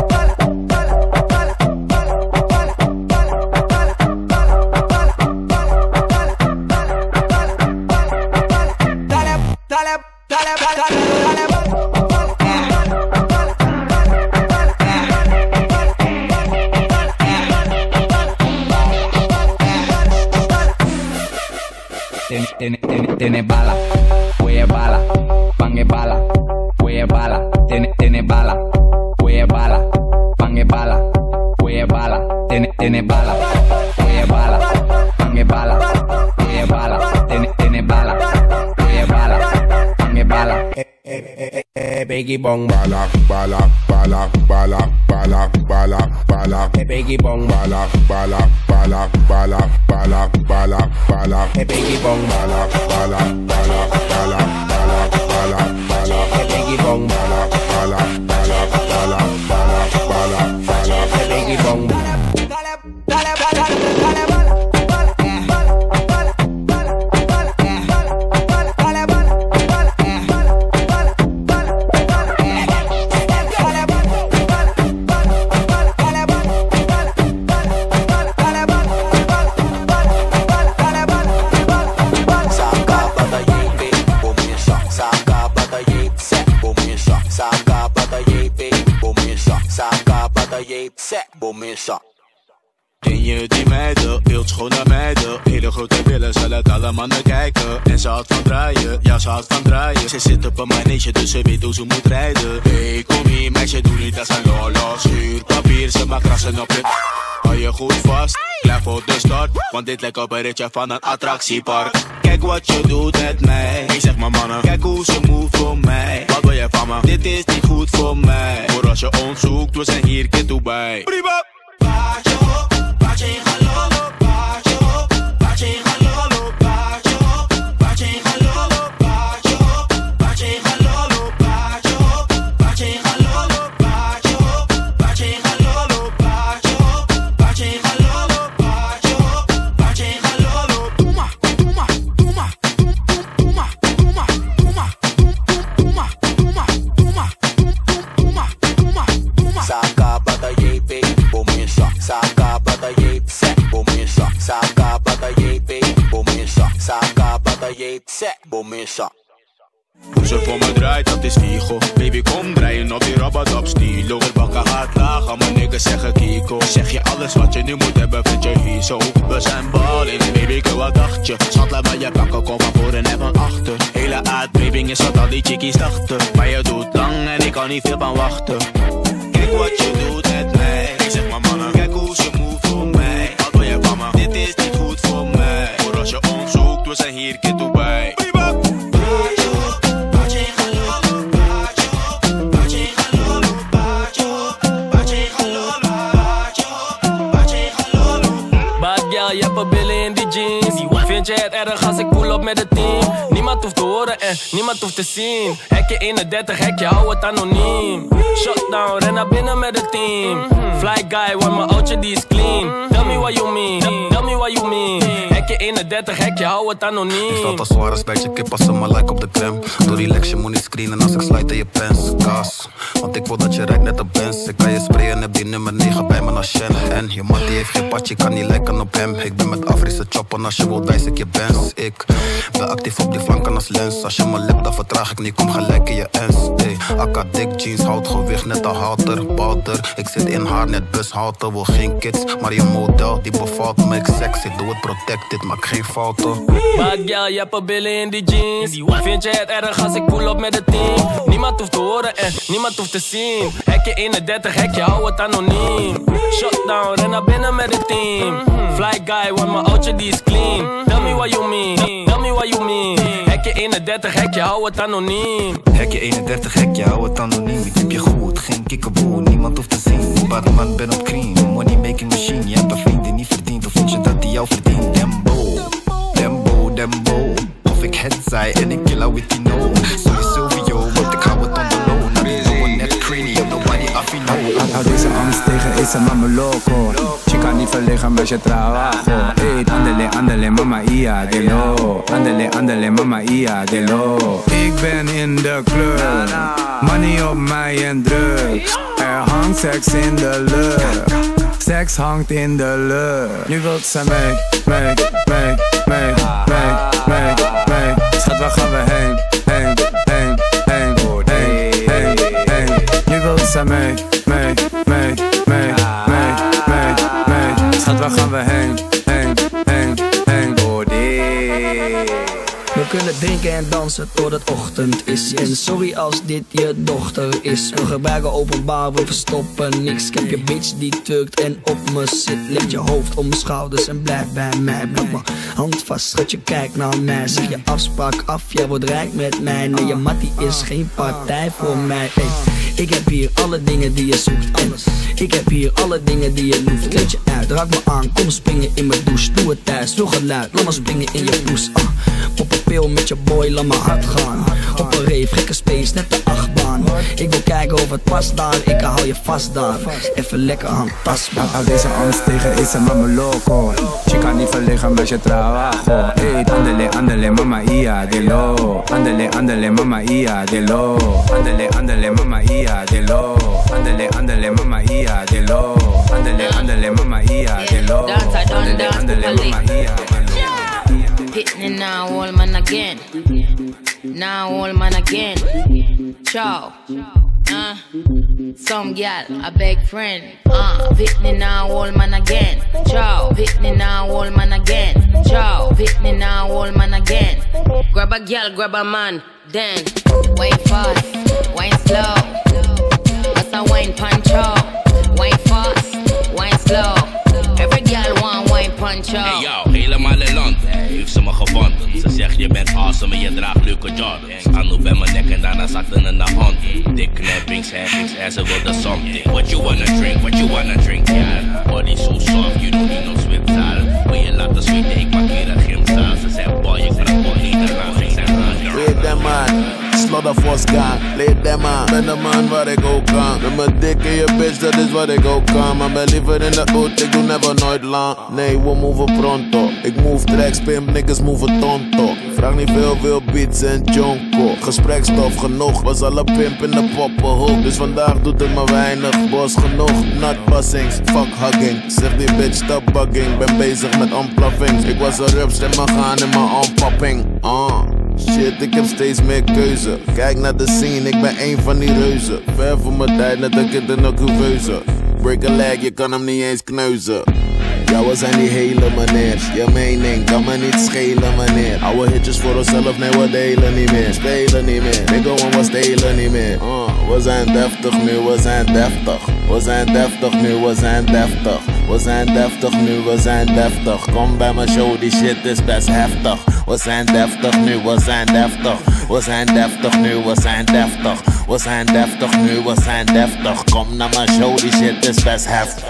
Tiene bala, huele bala, pangue bala, huele bala, tiene bala, huele bala, pangue bala, huele bala, tiene bala, huele bala, pangue bala, huele bala, tiene bala, huele bala, pangue bala, biggie bong bala, bala, bala, bala, bala, bala, bala, biggie bong bala, bala, bala, bala, bala, bala, bala, biggie bong bala, bala, bala, bala, bala, bala, bala, biggie bong bala, bala, bala, bala, bala, bala, bala, biggie bong. Ken je die meiden, wildschone meiden, hele grote billen, ze laat alle mannen kijken. En ze houdt van draaien, ja ze houdt van draaien. Ze zit op een manege, dus ze weet hoe ze moet rijden. Hey, kom hier meisje, doe niet als een lolo. Schuur papier, ze maakt krassen op je. Hou je goed vast, klaar voor de start, want dit lijkt op een ritje van een attractiepark. Kijk wat je doet met mij, ik zeg maar mannen, kijk hoe ze moet voor mij. Wat wil je van me, dit is niet goed voor mij. Voor als je ons zoekt, we zijn hier, kind toe bij. Baatje op, baatje in geloof, baatje op, het is Vigo. Baby kom breien op die robot op stilo. De bakken gaat laag, allemaal niggas zeggen Kiko. Zeg je alles wat je nu moet hebben, vind je hier zo. We zijn ballin', baby girl wat dacht je? Schat laat maar je pakken, kom van voor en heb van achter. Hele aardbeving is wat al die chickies dachten. Maar je doet lang en ik kan niet veel van wachten. Kijk wat je doet met mij. Ik zeg maar mannen, kijk hoe ze move voor mij. Wat wil je van me? Dit is niet goed voor mij. Voor als je ons zoekt, we zijn hier keer toe bij. Vind je het erg als ik pull op met het team? Niemand hoeft te horen en niemand hoeft te zien. Hekje 31, hekje hou het anoniem. Shutdown, ren naar binnen met het team. Fly guy, want mijn oudje die is clean. Tell me what you mean, tell me what you mean. Hekje 31, hekje hou het anoniem. Je valt als zwaar als bijtje, kip als een like op de gram. Doe relax, je moet niet screenen als ik slide in je pens. Kaas, want ik wil dat je rijdt net op Benz. Ik kan je sprayen, heb die nummer 9 bij me naar Shen. En je man die heeft geen pad, je kan niet lijken op hem. Ik ben met Afrische choppen, als je wilt wijs ik je Benz. Ik ben actief op die flanken als lens. Als je me lip, dan vertraag ik niet, kom gelijk in je ens. Ey, akka dik jeans, houd gewicht net een halter, powder. Ik zit in haar net bushalter, wil geen kids. Maar je model, die bevalt me, ik seks. Ik doe het protect. Dit maakt geen fouten. Bad girl, je hebt billen in die jeans. Vind je het erg als ik pull op met het team? Niemand hoeft te horen en niemand hoeft te zien. Hekje 31, hekje hou het anoniem. Shutdown, ren naar binnen met het team. Fly guy, want mijn oudje die is clean. Tell me what you mean, tell me what you mean. Hekje 31, hekje hou het anoniem. Hekje 31, hekje hou het anoniem. Ik heb je goed, geen kikkerboel, niemand hoeft te zien. Badman, ben op cream, money making machine. Je hebt een vriend die niet verdient, of vind je dat die jou verdient? Dembo, of ik het zei en ik kill haar with die no. Sorry Silvio, want ik hou het on the low. Nou die doen net creamy, op de money affino. Hou deze angst tegen, esa mama loco. Chica niet verlegen, meisje trabajo. Hey, andele mama ia de lo. Andele mama ia de lo. Ik ben in de club, money op mij en drugs. Hangt seks in de lucht. Seks hangt in de lucht. Nu wilt zij mee. Schat, waar gaan we heen. Nu wilt zij mee. Schat, waar gaan we heen. We kunnen drinken en dansen tot het ochtend is. En sorry als dit je dochter is. We gebruiken openbaar, we verstoppen niks. Kijk je bitch die turkt en op me zit. Leg je hoofd om mijn schouders en blijf bij mij. Pak mijn hand vast, schat je kijkt naar mij. Zeg je afspraak af, jij wordt rijk met mij. Nee, je mattie is geen partij voor mij. Hey. Ik heb hier alle dingen die je zoekt, alles. Ik heb hier alle dingen die je hoeft. Kleed je uit, raak me aan, kom springen in mijn douche. Doe het thuis, veel geluid, laat maar springen in je poes. Pop een pil met je boy, laat me hard gaan. Op een reef, gekke space, net de achtbaan. Ik wil kijken of het past daar, ik hou je vast daar. Even lekker handtastbaar. Hou deze angst tegen, is een mama loco. Chica niet verlegen, meisje trabajo. Hey, andele, mama ia de lo. Andele, mama ia de lo. Andele, mama ia de lo. Andele, mama ia de lo. Andele, mama ia de lo. Andele, mama ia de lo. Hitting now all man again. Now all man again. Ciao. Some gal, a big friend. Hitting now all man again. Ciao. Hitting now all man again. Ciao. Hitting now all man again. Grab a gal, grab a man. Then wine fast, wine slow. That's a wine poncho. Wine fast, wine slow. Every girl want wine poncho. Hey yo, helemaal in land. Nu heeft ze me gevonden. Ze zegt je bent awesome en je draagt leuke Jordans. Handel bij mijn nek en daarna zakte in de hand. Dik knappings, happings, en ze wilde something. What you wanna drink, yeah. Body so soft, you don't need no sweet taal. Wil je laten zweten, ik pak weer een gymzaal. Ze zegt boy, ik vraag boy, niet eraan. Leed dat man, slodder voor skaan. Leed dat man, ben de man waar ik ook kan. Met mijn dik in je bitch, dat is wat ik ook kan. Maar ben liever in de oot, ik doe never nooit lang. Nee, we move pronto. Ik move tracks, pimp, niggas move tonto. Vraag niet veel beats en jonko. Gesprekstof genoeg, was alle pimp in de poppenhoek. Dus vandaag doet het maar weinig, boss genoeg. Not passings, fuck hugging. Zeg die bitch, stop bugging, ben bezig met ontploffings. Ik was een rupster, maar gaan in mijn ontpopping. Shit, ik heb steeds meer keuze. Kijk naar de scene, ik ben één van die reuzen. Ver voor mijn tijd, net dat ik het in een couveuse. Break a leg, je kan hem niet eens kneuzen. Jouwe zijn die hele meneers. Je mening kan me niet schelen, meneer. Oude hitjes voor onszelf, nee, we delen niet meer. Spelen niet meer, nee, gewoon we stelen niet meer. We zijn deftig nu, we zijn deftig. We zijn deftig nu, we zijn deftig. We zijn deftig nu, we zijn deftig. Kom bij mijn show, die shit is best heftig. We zijn deftig nu, we zijn deftig. We zijn deftig nu, we zijn deftig. We zijn deftig nu, we zijn deftig. Kom naar mijn show, die shit is best heftig.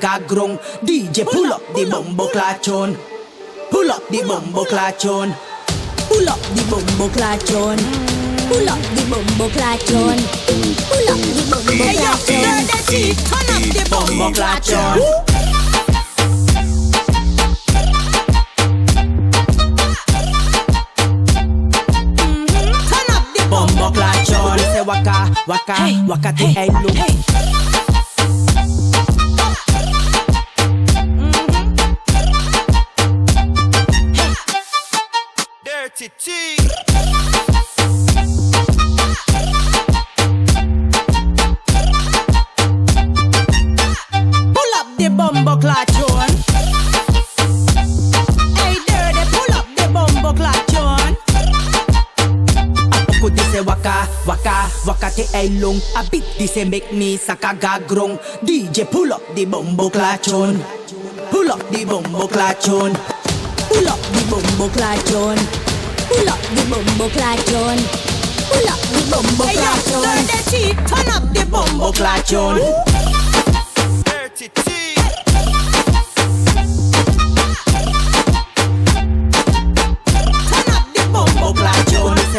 Gagrong. DJ pull up the bombo clachon. Pull up the bombo clachon. Pull up the bombo clachon. Pull up the bombo clachon. Pull up the bombo clachon. Hey yo, girl, that's it. Turn up the bombo clachon. Turn up the bombo clachon. Say waka, waka, waka te elu. Pull up the bombo clachon. say waka, waka, waka te elong. A beat this say make me saka gagrong. DJ pull up the bombo clachon. Pull up the bombo clachon. Pull up the bombo clachon. Pull up the bombo clachon. Pull up the bombo clachon. Hey yo, dirty cheek, turn up the bombo clachon. Dirty cheek.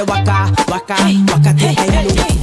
Waka, waka, hey, waka te hey, hey, hey.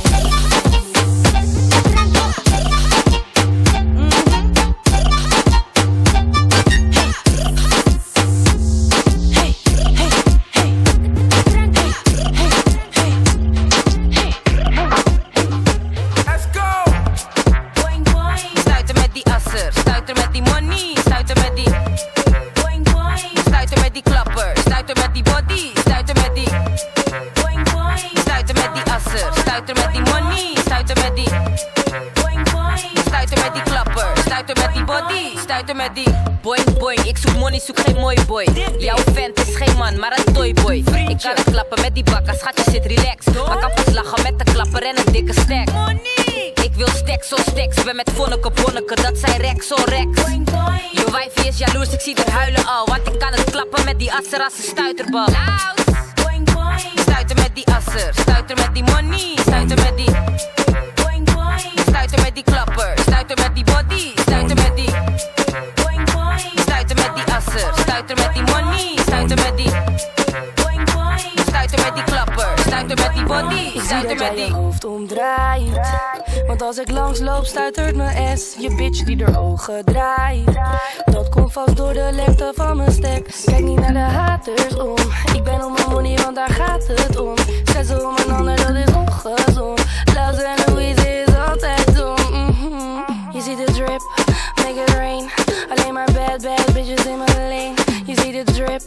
Als een stuiterbal. Boing, boing. Stuiter met die asser, stuiter met die money, stuiter met die. Boing, boing. Stuiter met die klapper, stuiter met die body, stuiter met die. Boing, boing. Stuiter met die asser, stuiter met die money, stuiter met die. Boing, boing. Stuiter met die klapper, stuiter met die body, stuiter met die. Hoofd omdraait, want als ik langsloop stuitert mijn ass. Je bitch die er ogen draait. Dat komt vast door de lengte van mijn stek. Kijk niet naar de haters om. Ik ben om mijn money, want daar gaat het om. Zet ze om een ander, dat is ongezond. Luister en Louise is altijd dom. Je ziet de drip, make it rain. Alleen maar bad, bad bitches in mijn lane. Je ziet de drip,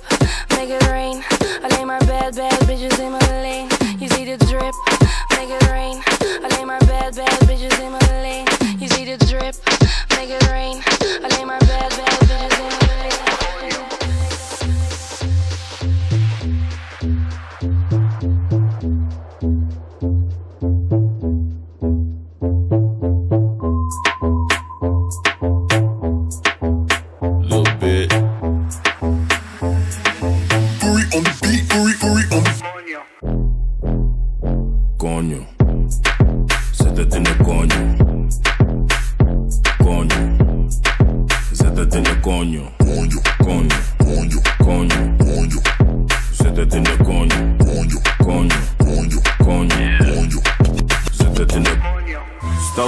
make it rain. Alleen maar bad, bad bitches in mijn lane. Je ziet de drip, make it rain. Alleen maar bad, bad bitches in mijn lane. Je ziet de drip, make it rain. Alleen maar bad, bad bitches in mijn lane.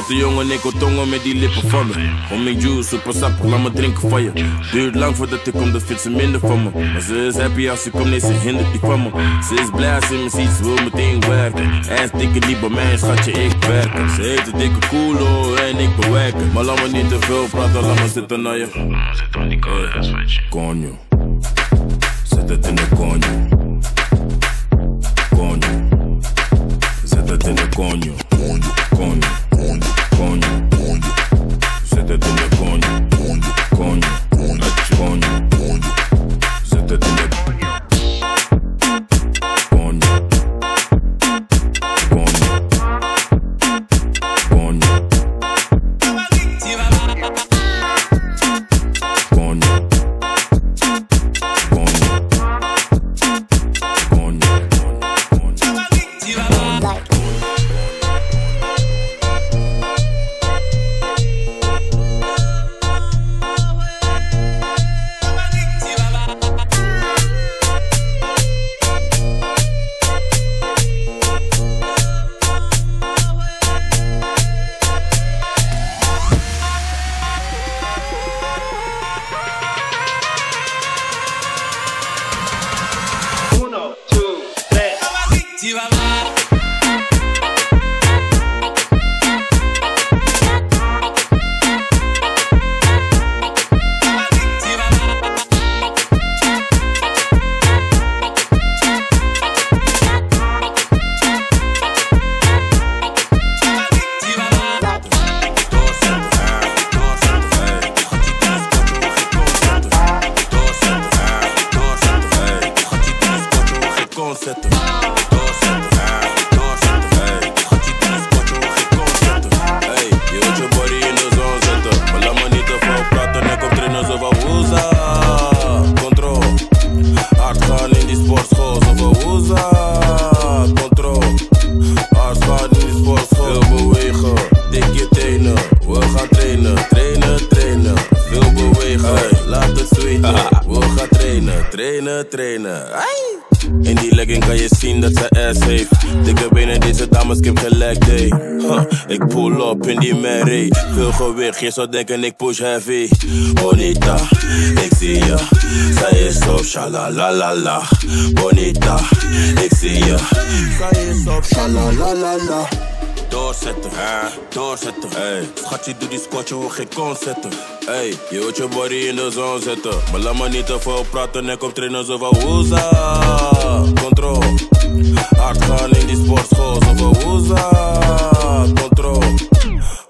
De jongen, ik hoor tongen met die lippen vallen. Homing juice, super sap, laat me drinken van je. Duurt lang voordat ik kom, dat vindt ze minder van me. Maar ze is happy als ze komt, nee, ze hindert die van me. Ze is blij als ze me ziet, ze wil meteen werken. En stikken die bij mij, schatje, ik werk. Ze heeft een dikke koelo en ik bewerk. Maar laat me niet te veel praten, laat me zitten naar je. Laat me zitten aan die koude huiswetje. Konjo, zet het in de konjo. Konjo, zet het in de konjo. Konjo, konjo. Zet het in de konjo, konjo, konjo, konjo. Zet het in de konjo, konjo, konjo, konjo, konjo, konjo. en deze dames skip gelijk day. Ik pull op in die Mary. Veel gewicht, je zou denken ik push heavy. Bonita, ik zie je. Zij is op, shalalalala. Bonita, ik zie je. Zij is op, shalalalala. Doorzetten, doorzetten, ey. Schatje, doe die squat, je wil geen kon zetten. Ey, je wilt je body in de zon zetten. Maar laat me niet te veel praten en kom trainen zo van woeza. Control, hard gaan in die sportschool zo van woeza. Control,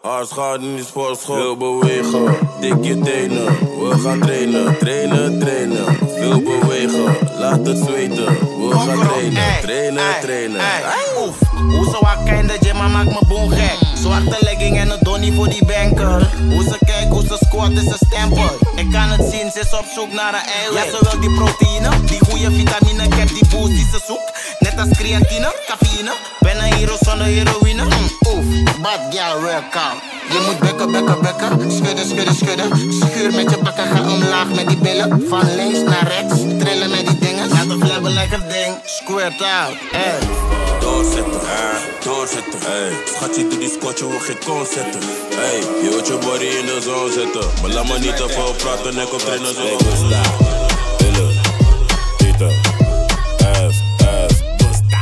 hard gaan in die sportschool. Veel bewegen, dik je tenen. We gaan trainen, trainen, trainen. Veel bewegen, laat het zweten. We gaan trainen, trainen, trainen. Oef. Hoe ze wakker in de gym, maar maakt me boom gek. Zwarte legging en een donnie voor die banker. Hoe ze kijkt, hoe ze squat is een stempel. Ik kan het zien, ze is op zoek naar een eiwit. Ja, ze wil die proteïne, die goede vitamine. Ik heb die boost die ze zoekt, net als creatine, cafeïne. Ben een hero zonder heroïne. Oef, bad girl workout. Je moet bekken, bekken, bekken, schudden, schudden, schudden. Schuur met je pakken, ga omlaag met die billen. Van links naar rechts, trillen met die dingen. Laat het flabben lekker ding, squirt out, hey. Doorzetten, doorzetten, ey. Schatje, doe die squat, je wil geen kon zetten. Ey, je wilt je body in de zon zetten. Maar laat me niet te veel praten, ik kom trainen zo. Busta, billen, tieten, ass, ass. Busta,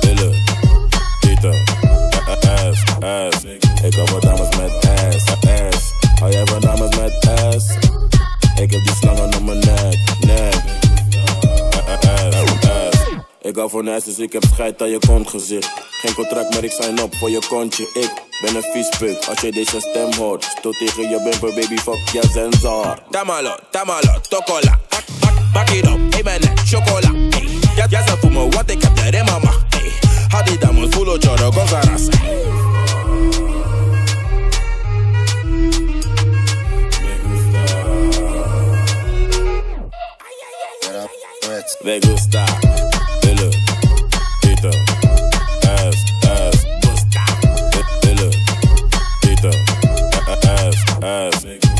billen, tieten, ass, ass. Ik hou van dames met ass, ass. Hou jij van dames met ass? Ik heb die slangen om mijn nek, nek. Ik hou van ijs, dus ik heb scheid aan je kontgezicht. Geen contract, maar ik sign op voor je kontje. Ik ben een vies puk, als je deze stem hoort. Stoot tegen je bumper, baby, fuck je sensor. Tamalo, tamalo, tocola. Bak it up, ik ben net chocola. Ja, ze voelt me wat ik heb, de remma mag. Had die dames voelen, choro, gonzaras. Me gusta.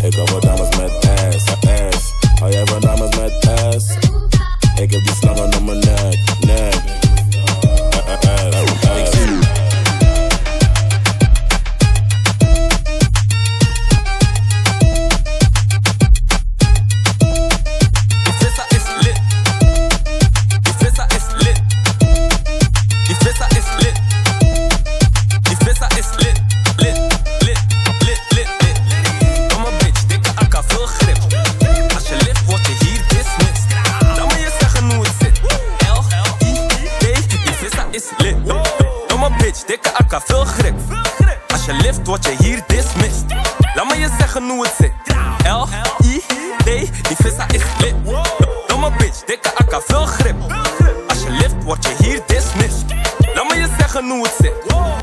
Ik hou van dames met ass, ass. Hou jij van dames met ass? Ik heb die slangen om mijn nek, nek. Dikke akka, veel grip. Als je lift, word je hier dismissed. Laat me je zeggen hoe het zit. L-I-D, die vissa is lit. Domme bitch, dikke akka, veel grip. Als je lift, word je hier dismissed. Laat me je zeggen hoe het zit.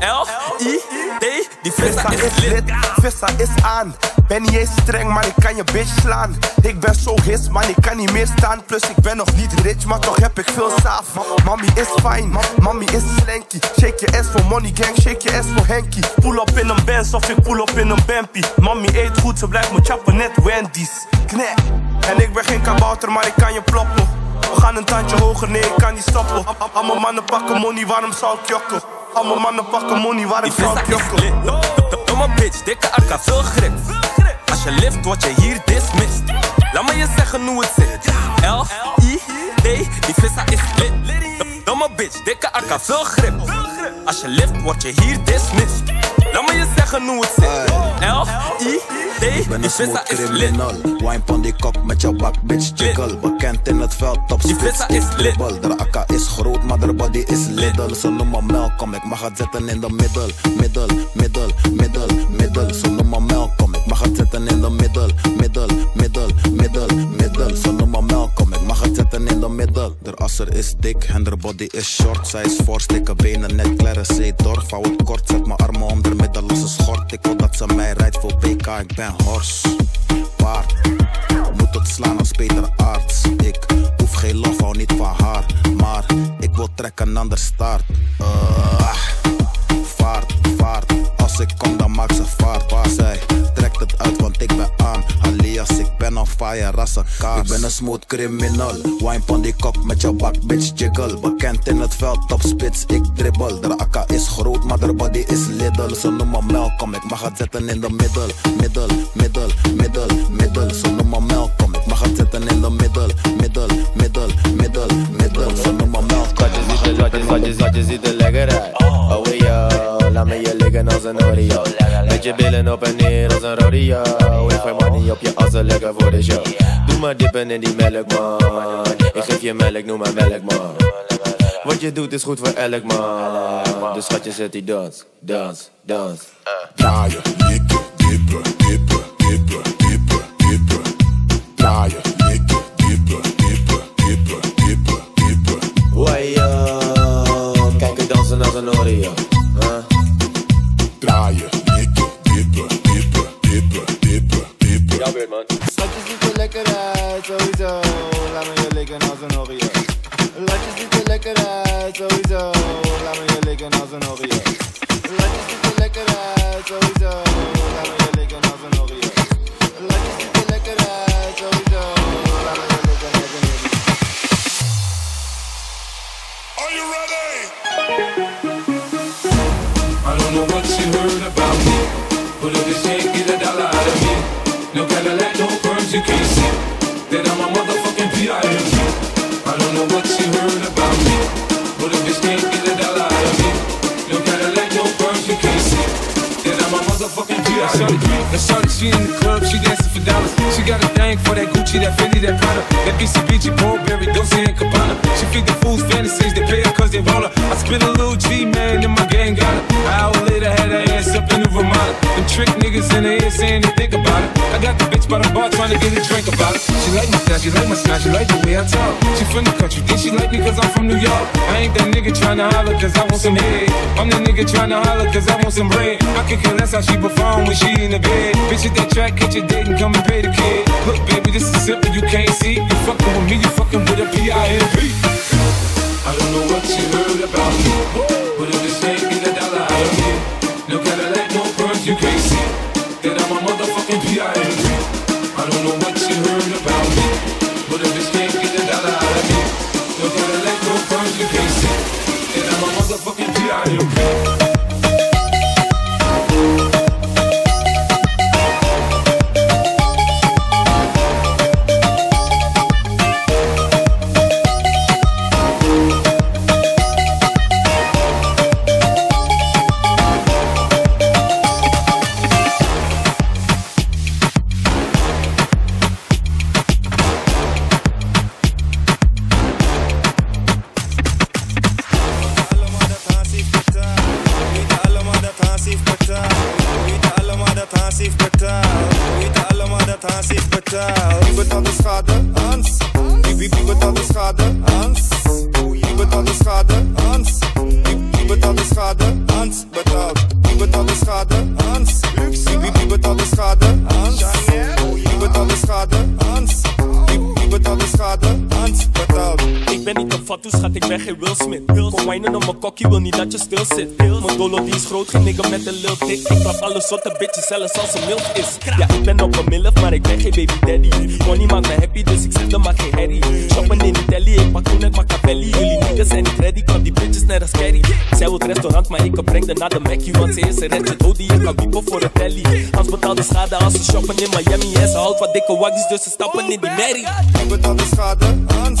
L-I-D, die vissa is lit. Vissa is aan. Ben niet eens streng, maar ik kan je bitch slaan. Ik ben zo his, man, ik kan niet meer staan. Plus ik ben nog niet rich, maar toch heb ik veel saaf. Mami is fijn, mami is slanky. Shake je ass voor money gang, shake je ass voor Henkie. Pull up in een Benz of ik pull up in een Bampy. Mami eet goed, ze blijft me chappen, net Wendy's. Knek. En ik ben geen kabouter, maar ik kan je ploppen. We gaan een tandje hoger, nee ik kan niet stoppen. Al mijn mannen pakken money, waarom zou ik jokken? Al mijn mannen pakken money, waarom zou ik jokken? Domme bitch, dikke akka, veel grip. Als je lift, word je hier dismissed. Laat me je zeggen hoe het zit. L-I-D, die vissa is lit. Domme bitch, dikke akka, veel grip. Als je lift, word je hier dismissed. Laat me je zeggen hoe het zit. L-I-D, die vissa is lit. Wine van die kop met jouw bak, bitch, jiggle. Bekend in het veld, top die vissa is lit. De akka is groot, maar de body is little. Ze noemen me Malcolm, ik mag het zetten in de middel. Middel, middel, middel, middel. Ze noemen me Malcolm, ik mag het zetten in de middel. Middel, middel, middel, middel. Ze noemen me Malcolm, ik mag het zetten in de middel. De asser is dik en de body is short. Zij is fors, dikke benen, net klare zeedorf. Hou het kort, zet mijn armen om de middel als een schort. Ik wil dat ze mij rijdt voor BK, ik ben hors. Paard, moet het slaan als Peter Arts. Ik hoef geen lof, hou niet van haar. Maar ik wil trekken aan de staart. Vaart, vaart. Als ik kom dan maak ze vaart. Waar zij trekt het uit want ik ben aan. Alias, ik ben on fire, rassen kaars. Ik ben een een smooth criminal. Wine van die kop met je bak, bitch jiggle. Bekend in het veld, topspits, ik dribbel. De akka is groot, maar de body is little. Ze noemen me Malcolm, ik mag het zetten in de middel. Middel, middel, middel, middel. Ze noemen me Malcolm, ik mag het zetten in de middel. Middel, middel, middel, middel. Ze noemen me Malcolm. Zatjes ziet er lekker uit. Oh yo, laat me je liggen als een rodeo. Met je billen op en neer als een rodeo. Ik gooi money op je assen, lekker voor de show. Doe maar dippen in die melk, man. Ik geef je melk, noem maar melk, man. Wat je doet is goed voor elk, man. Dus schatje, zet die dans, dans, dans. Draaien, likken, dippen, dippen, dippen, dippen, dippen. Draaien, likken, dippen, dippen, dippen, dippen, dippen. Wai yo, kijk het dansen als een rodeo. Draaien, likken, dippen, dippen, dippen, dippen, dippen. Ja, beurt, man. Schatjes ziet er lekker uit, sowieso. Laat me je likken als een oreo. Schatjes ziet er lekker uit, sowieso. Laat me je likken als een oreo. Schatjes ziet er lekker uit, sowieso. Laat me je likken als een oreo. Schatjes ziet er lekker uit, sowieso. Laat me je likken als een oreo. Are you ready? I don't know what she heard about me, but if they say get a dollar out of me, no Cadillac, no perms, you can't see that I'm a motherfucking P.I.M.G. I don't know what she heard about me, but if they say get a dollar out of me, no Cadillac, no perms, you can't see that I'm a motherfucking P.I.M.G. Now shawty, she in the club, she dancing for dollars. She got a thing for that Gucci, that Fendi, that Prada, that BCBG, Burberry, Dolce & Gabbana. She feed the fools fantasies, they pay her cause they roll her. I spin a little G, man, and my gang got her. Trick niggas in the ear saying they think about it. I got the bitch by the bar trying to get a drink about it. She like my style, she like my smile, she like the way I talk. She from the country, then she like me cause I'm from New York. I ain't that nigga trying to holler cause I want some head. I'm that nigga trying to holler cause I want some bread. I can care less how she perform when she in the bed. Bitch hit that track, catch your date and come and pay the kid. Look baby, this is simple, you can't see. You fucking with me, you fucking with a P.I.M.P. I don't know what she heard about me, but if it's ain't in the dollar out of me, no Cadillac, no perms, you can't see that I'm a motherfucking P.I.M.G. I don't know what you heard about me, but if this can't get a dollar out of me, no Cadillac, no perms, you can't see that I'm a motherfucking P.I.M.G. Ik wil niet dat je stil zit. Mijn dolo die is groot, geen nigga met een lil dik. Ik trap alle soorten bitches, zelfs als ze milf is. Ja, ik ben op een milf, maar ik ben geen baby daddy. Money maakt me happy, dus ik zit er maar geen herrie. Shoppen in de telly, ik pak toen, ik pak capelli. Jullie niggas zijn niet ready, kan die bitches net als carry. Zij wil het restaurant, maar ik breng de naar de Mackie. Want ze is een ratchet OD, ik kan wiepen voor een telly. Hans betaalt de schade als ze shoppen in Miami. En ze houdt wat dikke waggies, dus ze stappen in die merrie. Wie betaalt de schade? Hans.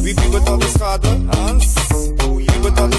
Wie betaalt de schade? Hans. Wie betaalt de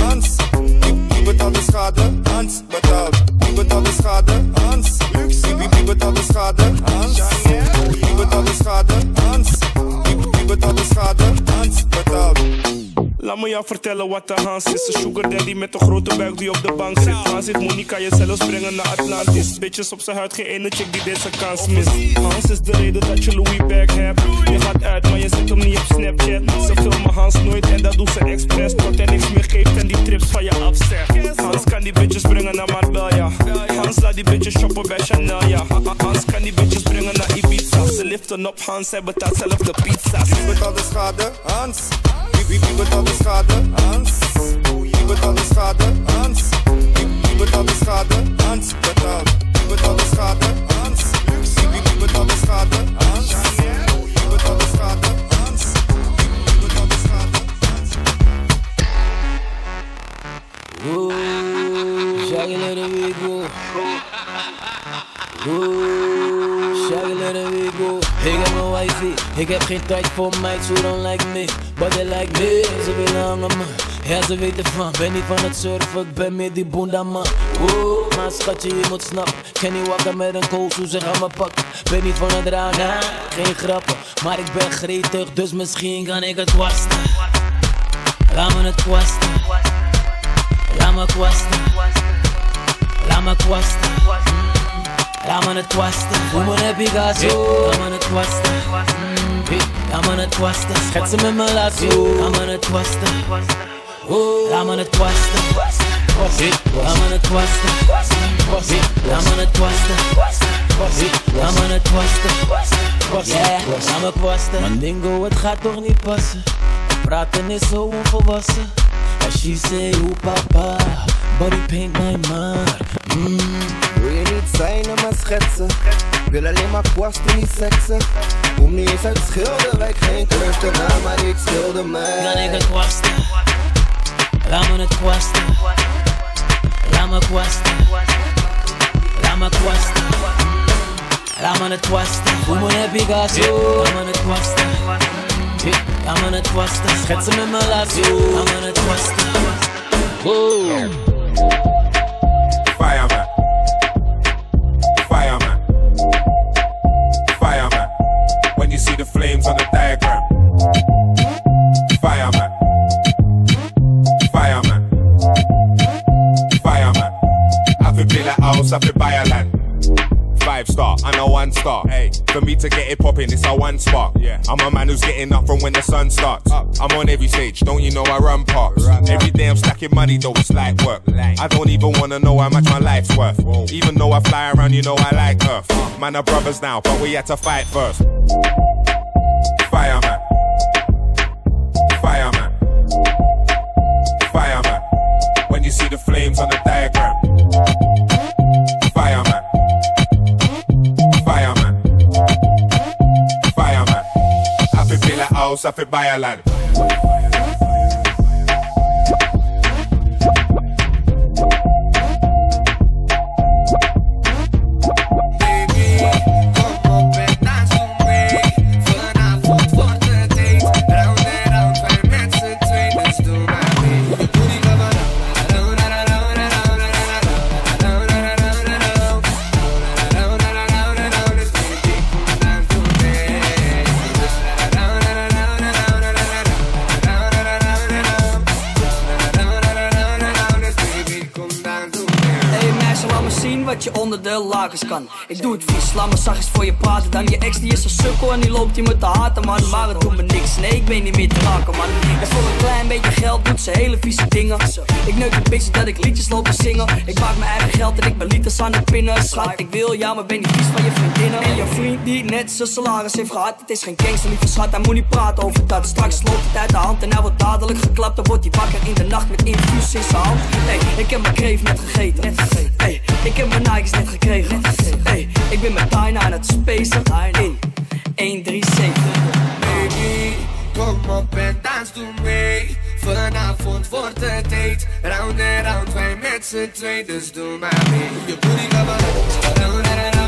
Hans. Wie betaalt de schade? Hans betaalt. Wie betaalt de schade? Hans. Wie betaalt de schade? Hans. Wie betaalt de schade? Hans. Wie betaalt de schade? Hans betaalt. Laat me jou vertellen wat de Hans is. Een sugar daddy met een grote buik die op de bank zit. Hans zit Monica, je zelfs brengen naar Atlantis. Bitches op zijn huid, geen ene chick die deze kans mist. Hans is de reden dat je Louis bag hebt. Je gaat uit, maar je zet hem niet op Snapchat. Ze filmen Hans nooit en dat doet ze expres. Tot hij niks meer geeft en die trips van je afzegt. Hans kan die bitches brengen naar Marbella. Hans laat die bitches shoppen bij Chanel, ja. Hans kan die bitches brengen naar Ibiza. Ze liften op Hans, hij betaalt zelf de pizza's. Wie betaalt de schade? Hans. Wie betaalt de schade? Hans. Wie betaalt de schade? Hans. Wie betaalt de schade? Hans betaalt. Wie betaalt de schade? Hans. Wie betaalt de schade? Hans. Wie betaalt de schade? Hans. Shaggy, let it be good. Shaggy, let it be good. Ik heb een wifey, ik heb geen tijd voor meid, who don't like me, but they like me. Ze willen hangen man, ja ze weten van, ben niet van het surfen, ik ben meer die boenda man. Wow, maar schatje je moet snappen, ken niet wakker met een koos, hoe ze gaan me pakken. Ben niet van het raar, nah, geen grappen, maar ik ben gretig, dus misschien kan ik het kwasten. Laat me het kwasten, laat me kwasten, laat me kwasten. Laat me het kwasten, woman heb ik haar zo. Laat me het kwasten, laat me het kwasten. Schetsen met mijn lasso. Laat me het kwasten, laat me het kwasten. Laat me het kwasten, laat me het kwasten. Laat me het kwasten, laat me kwasten. Mijn dingo, het gaat toch niet passen. Praten is zo onvolwassen. Als she say, oh papa, body paint mijn maar. Wil je niet zijn en maar schetsen? Wil alleen maar kwasten, niet seksen. Kom niet eens uit Schilderwijk, geen kunstenaar, maar ik schilder mij. Kan ik het kwasten? Laat me het kwasten. Laat me kwasten. Laat me kwasten. Laat me het kwasten. Hoe moet heb ik haar zo? Laat me het kwasten. Laat me het kwasten. Schetsen met mijn lasso. Laat me het kwasten. Wow. Flames on the diagram. Fireman, fireman, fireman. I feel build a house, I feel buy a land. 5-star and a 1-star. Hey, for me to get it popping, it's a one spark. Yeah, I'm a man who's getting up from when the sun starts. I'm on every stage, don't you know I run parks? Every day I'm stacking money, though it's like work. I don't even wanna know how much my life's worth. Whoa. Even though I fly around, you know I like Earth. Man, are brothers now, but we had to fight first. Fireman, fireman, fireman. When you see the flames on the diagram. Fireman, fireman, fireman. I feel build a house, I feel buy a land. Wat je onder de lakens kan. Ik doe het vies, laat me zachtjes voor je praten. Dan je ex die is een sukkel en die loopt hier met de haten man. Maar het doet me niks, nee ik ben niet meer te raken man. En voor een klein beetje geld doet ze hele vieze dingen. Ik neuk een beetje dat ik liedjes loop te zingen. Ik maak mijn eigen geld en ik ben liters aan het pinnen. Schat ik wil jou, maar ben niet vies van je vriendinnen. En je vriend die net zijn salaris heeft gehad. Het is geen gangster, lieve schat, hij moet niet praten over dat. Straks loopt het uit de hand en hij wordt dadelijk geklapt. Dan wordt hij wakker in de nacht met infuus in zijn hand. Hey, ik heb mijn kreef net gegeten, net gegeten. Hey, ik heb mijn Nike's net gekregen. Hey, ik ben met Tyna aan het spacen in 137. Baby, kom op en dans doe mee. Vanavond wordt het date. Round en round, wij met z'n twee, dus doe maar mee. Je booty kan maar round en round en round.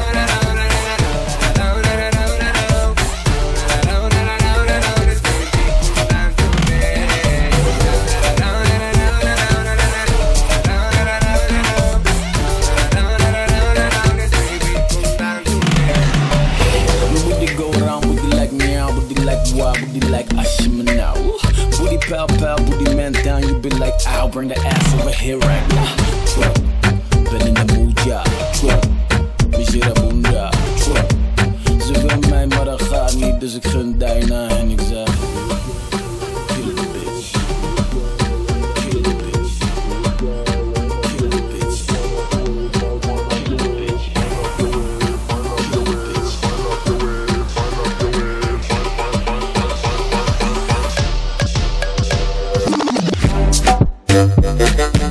Pow pow, booty man down, you be like, I'll bring the ass over here right now. Trap, ben in de mood, ja. Trap, Mijera Bunda. Trap, ze wil mij, maar dat gaat niet, dus ik gun Dyna en ik zeg: kill the bitch, kill the bitch, kill the bitch, kill the bitch, kill the bitch.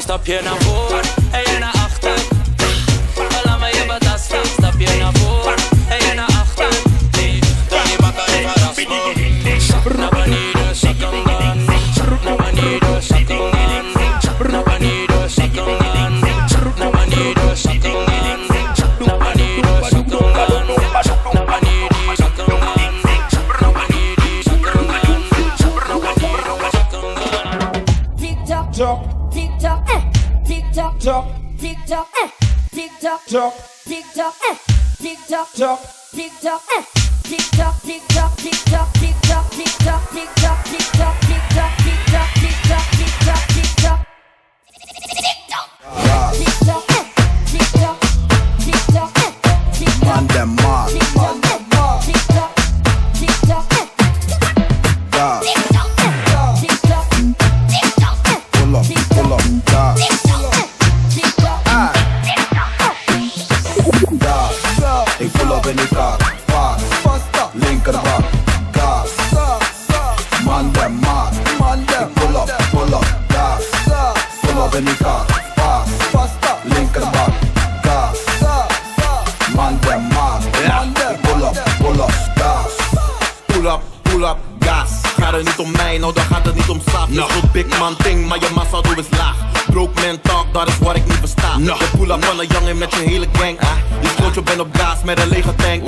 Stap je naar voor en naar achter. je naar voren en je naar achter. Draai je bakken even rasman. Naar beneden, zakken gaan. Naar beneden, zakken gaan. Naar beneden, zakken gaan. Naar beneden, zakken gaan. Naar beneden, zakken gaan. Naar beneden, zakken gaan. Naar beneden, zakken gaan. Naar beneden, zakken gaan. Tik-tak-tok, tik-tak, tik-tak-tok, tik-tak, tik-tak-tok. Tick-tock, tick-tock, tick-tock, tick-tock, tick-tock, tick-tock, tick-tock, tick-tock, tick-tock, tick-tock, tick-tock, tick-tock, tick-tock, tick-tock, tick-tock, tick-tock, tick-tock, tick-tock, tick-tock, tick-tock, tick-tock, on the mark, tick-tock, tick-tock, tick-tock, tick-tock, tick-tock, tick-tock, pull up, in the car, fast, linkerback, gas, man them, pull up, gas, pull up in the car, fast, linkerback, gas, man them, pull up, gas, pull up, gas. Gaat het niet om mij, nou dan gaat het niet om slaap. Je goed big man ting, maar je massa doe is laag. Broke man talk, dat is wat ik niet versta. Je pull-up van een jongen met je hele gang. Je slootje bent op gas met een lege tank.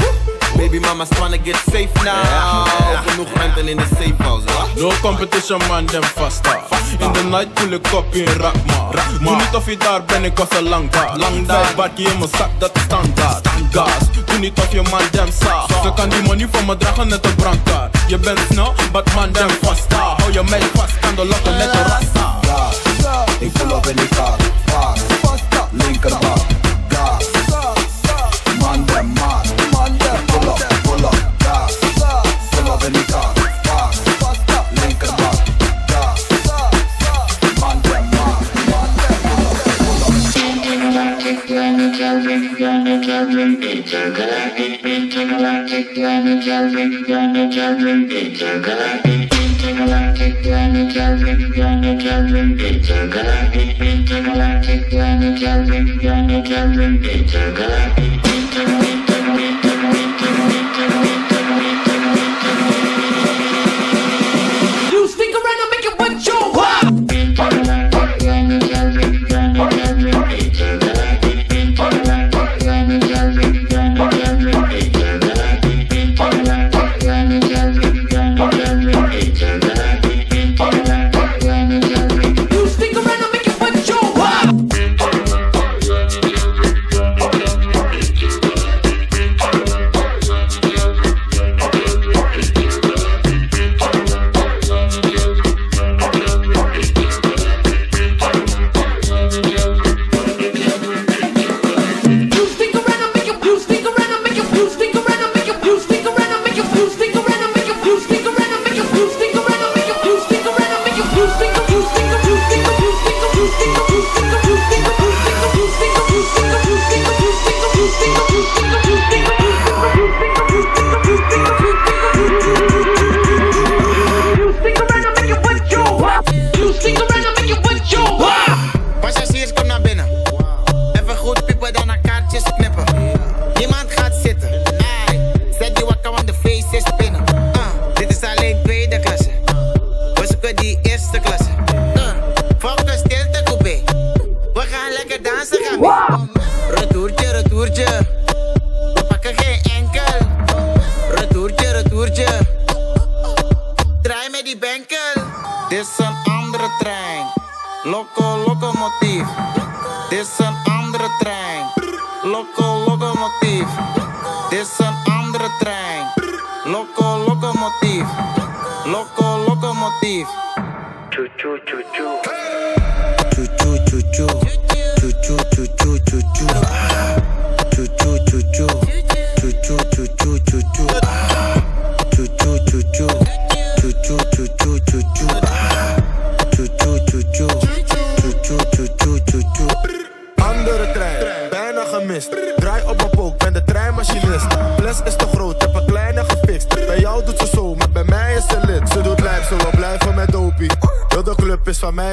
Baby mama's tryna get safe now. Genoeg ruimte in de safe house. No competition man, dem vasta. In de night voel ik op in rak ma. Doe niet of je daar bent, ik was al lang daar. Vijf barkie in mijn zak, dat is standaard. Gas, doe niet of je man dem sa. Ze kan die money van me dragen net een brandkaart. Je bent snel, but man dem vasta. Hou je mij vast, kan de lokken net een rasta. Gas, ik pull up in die car. Fast, linkerbaan. Gas, man dem maat. Pull up, gas, pull up in the car, gas, linkerback, gas, man dem maat, man dem pull up. You stick around, I'll make it what you want.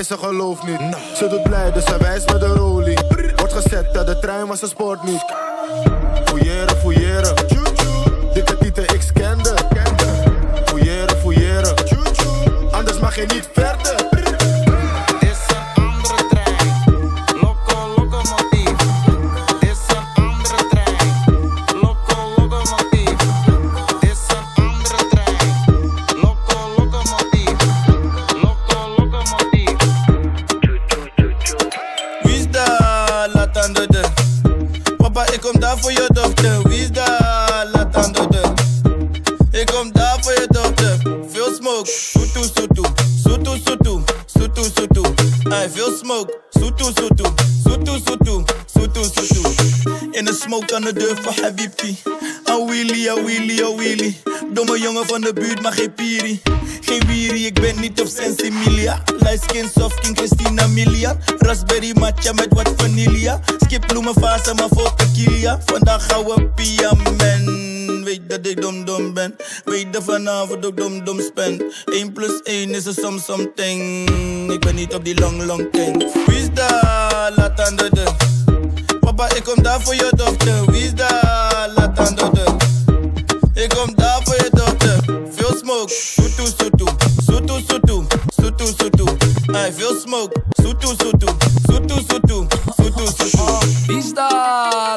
Ze gelooft niet, ze doet blij dus ze wijst met de rolie. Wordt gezet dat de trein maar ze spoort niet. fouilleren, fouilleren. Dikke tieten, ik scande. Fouilleren, fouilleren. Anders mag je niet verder. Dit is een andere trein. Loco, locomotief. Dit is een andere trein. Loco, locomotief. Dit is een andere trein. Loco, locomotief. Loco, locomotief. Wie is daar? Laat aan de deur. Papa, ik kom daar voor je dochter. Wie is daar? Laat aan de deur. Ik kom daar voor je dochter. Veel smoke, soetu soetu, soetu soetu, soetu soetu. Ay, veel smoke, soetu soetu, soetu soetu, soetu soetu. In de smoke aan de deur van Habibki. A wheelie, a wheelie, a wheelie. Domme jongen van de buurt, maar geen piri. Geen wiri, ik ben niet op Sensimilia. Light skin, soft king, Christina Milian. Raspberry matcha met wat vanilla. Skip bloemenfase, maar vol tequila. Vandaag gaan we piamen. Weet dat ik dom ben. Weet dat vanavond ook dom spend. 1 + 1 is een something. Ik ben niet op die long thing. Wie is daar? Laat aan de deur. Papa, ik kom daar voor je dochter. Wie is daar? Laat aan de deur. Ik kom daar voor je dochter. Veel smoke, soetu soetu, soetu soetu, soetu soetu. Ay, veel smoke, soetu soetu, soetu soetu, soetu soetu. Bista,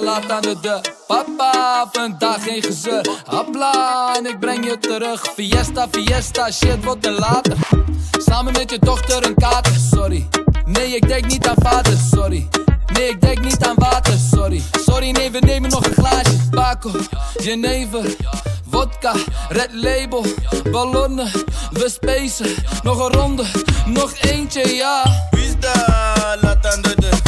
laat aan de deur. Papa, vandaag geen gezeur. Hapla, en ik breng je terug. Fiesta, fiesta, shit wordt te later. Samen met je dochter een kater, sorry. Nee, ik denk niet aan vader, sorry. Nee, ik denk niet aan water, sorry. Sorry, nee, we nemen nog een glaasje. Paco, Genever, vodka, Red Label, ballonnen, we spacen. Nog een ronde, nog eentje, ja. Wie is daar? Laat aan de deur.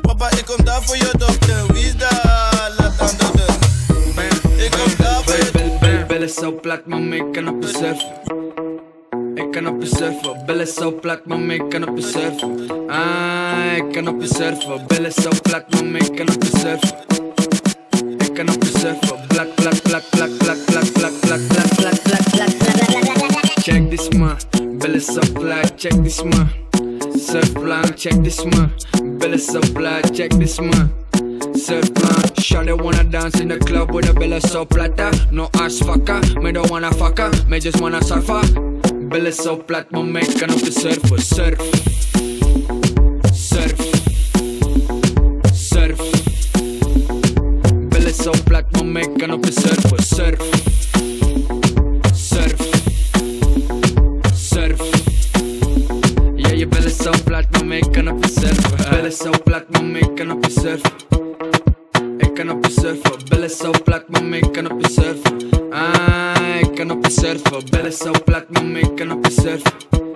Papa, ik kom daar voor je dochter. Wie is daar? Laat aan de deur. Ik kom daar voor je dochter. Belle is zo plat, mama, ik kan op je surfen. Ik kan op je surfen, Belle is zo plat, mama, ik kan op je surfen. Ah, ik kan op je surfen, Belle is zo plat, mama, ik kan op je surfen. Ik kan op je surfen, plak, plak, plak, plak, plak, plak, plak, plak, plak, plak, plak, plak, plak, plak. Check this ma, Belle is zo plat, check this ma. Surfplan, check this ma, Belle is zo plat, check this ma. Surfplan, Charlie wanna dance in the club with a Belle is zo plata. No ass fucker, me don't wanna fucker, me just wanna surfer. Belle is zo plat, mama, ik kan op je surfen. Surf, surf, surf. Belle is zo plat, mama, ik kan op je surfen. Surf, surf, surf. Ja, je Belle is zo plat, mama, ik kan op je surfen. Belle is zo plat, mama, ik kan op je surfen. Ik kan op je surfen. Belle is zo plat, mama, ik kan op je surfen. Ah, ik kan op je surfen. Belle is zo plat, mama, ik kan op je surfen.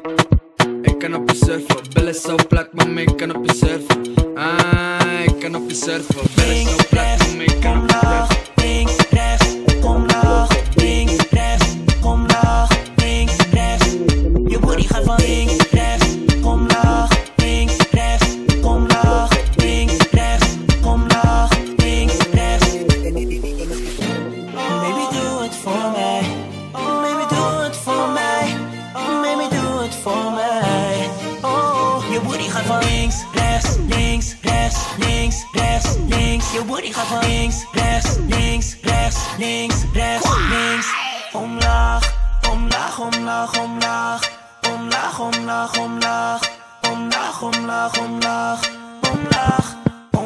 Ik kan op je surfen. Belle is zo plat, mama, ik kan op je surfen. Ah, ik kan op je surfen. Belle is zo plat, mama, ik kan op je surfen. Links, rechts, kom laag. Links, rechts, kom laag. Links, rechts, je body gaat van links, rechts, kom laag. Links, rechts, kom laag. Links, rechts, kom laag. Links, rechts. For mij, baby, doe het voor mij, baby, doe het voor mij. Oh, je booty gaat van links, rechts, links, rechts, links, rechts, links. Je booty gaat van links, rechts, links, rechts, links, rechts, links. Omlaag, omlaag, omlaag, omlaag, omlaag, omlaag, omlaag, omlaag, omlaag, omlaag,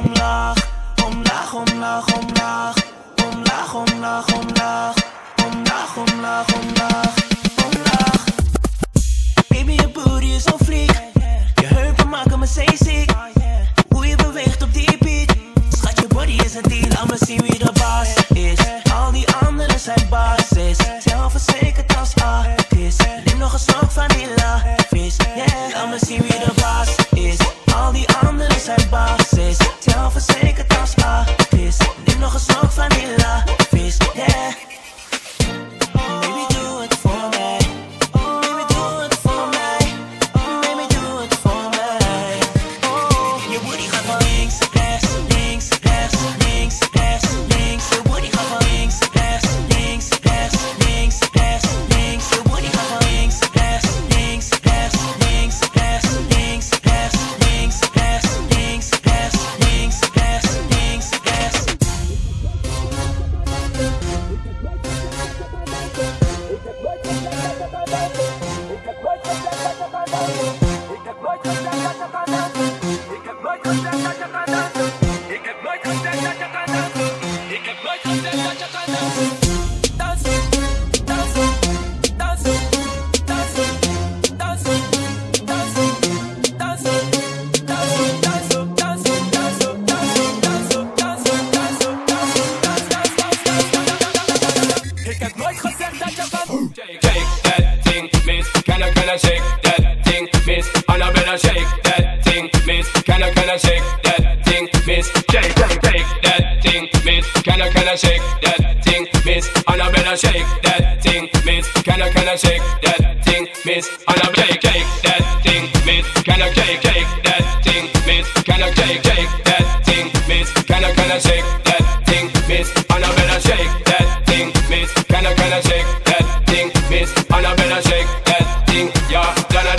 omlaag, omlaag, omlaag, omlaag, omlaag, omlaag, omlaag, omlaag. Omlaag, omlaag, omlaag, omlaag. Baby, je booty is zo freak. Je heupen maken me zeeziek. Hoe je beweegt op die beat. Schat, je body is een deal. Laat me zien wie de baas is. Al die anderen zijn basis. Zelfverzekerd als artist. Neem nog een slok vanilla vis. Laat me zien wie de baas is. Al die anderen zijn basis. Zelfverzekerd als artist. Neem nog een slok vanilla vis. Baby, do it for mij. can I shake that thing, miss? Shake that thing, miss. Can I shake that thing, miss? And I better shake that thing, miss. Can I shake that thing, miss? And I better shake that thing, miss. Can I shake that thing, miss? Can I shake that thing, miss? Can I shake that thing, miss? And I better shake that thing, miss. Can I shake that thing, miss? And I better shake that thing, yeah. Donna,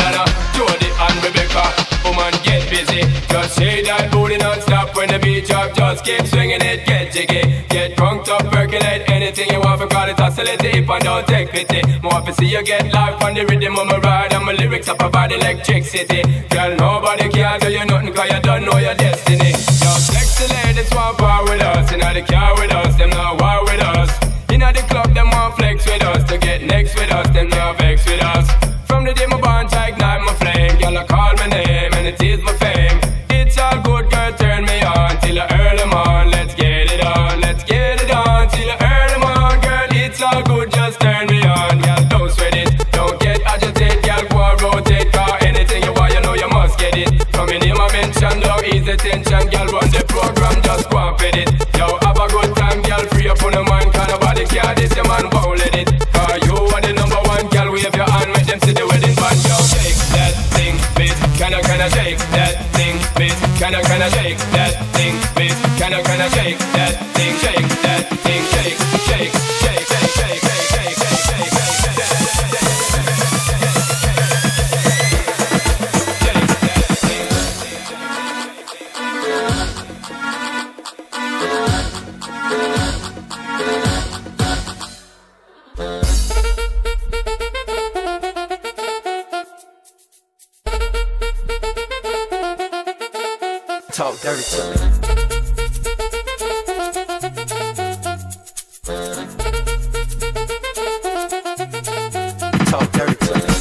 Jody and Rebecca, woman get busy. Just say that booty non-stop when the beat drop. Just keep swinging it, get jiggy, get drunk, up, percolate anything you want. For call it oscillating if I don't take pity. More to see you get life on the rhythm of my ride, and my lyrics up about electricity. Girl, nobody can tell you nothing 'cause you don't know your destiny. Yo, sexy ladies want power with us, inna the car with us, them not war with us. Inna the club, them want flex with us, to get next with us, them not vex with us. From the day my bond, I ignite my flame. Girl, I call my name and it is my fame. It's all good, girl, turn me on till I earn them on. Let's get it on till I earn them on. Girl, it's all good, just turn me on. Girl, don't sweat it, don't get agitated. Girl, go and rotate, 'cause anything you want, you know you must get it. From your name I mention, don't ease the tension. Girl, run the program, just go and fit it. Yo, have a good time, girl, free up on the mind. 'Cause nobody care, this your man won't let it. 'Cause you are the number one, girl, wave your hand, make them see the wedding band. Yo, shake that thing, bitch, can I shake that thing, bitch? Can I shake that thing, bitch? Can I shake that thing, shake that thing, shake, shake, shake, shake, shake. Talk dirty to me. Talk dirty to me.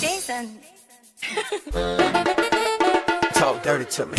Jason. Talk dirty to me.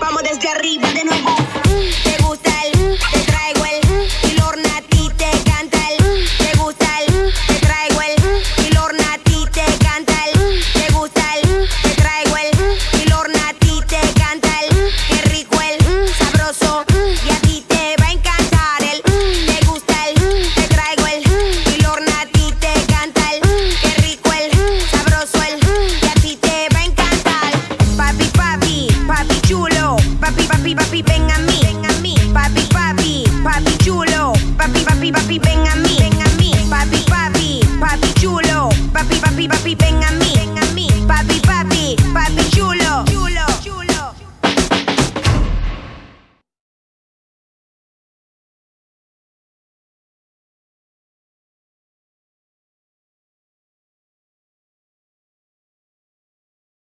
Vamos desde arriba de nuevo.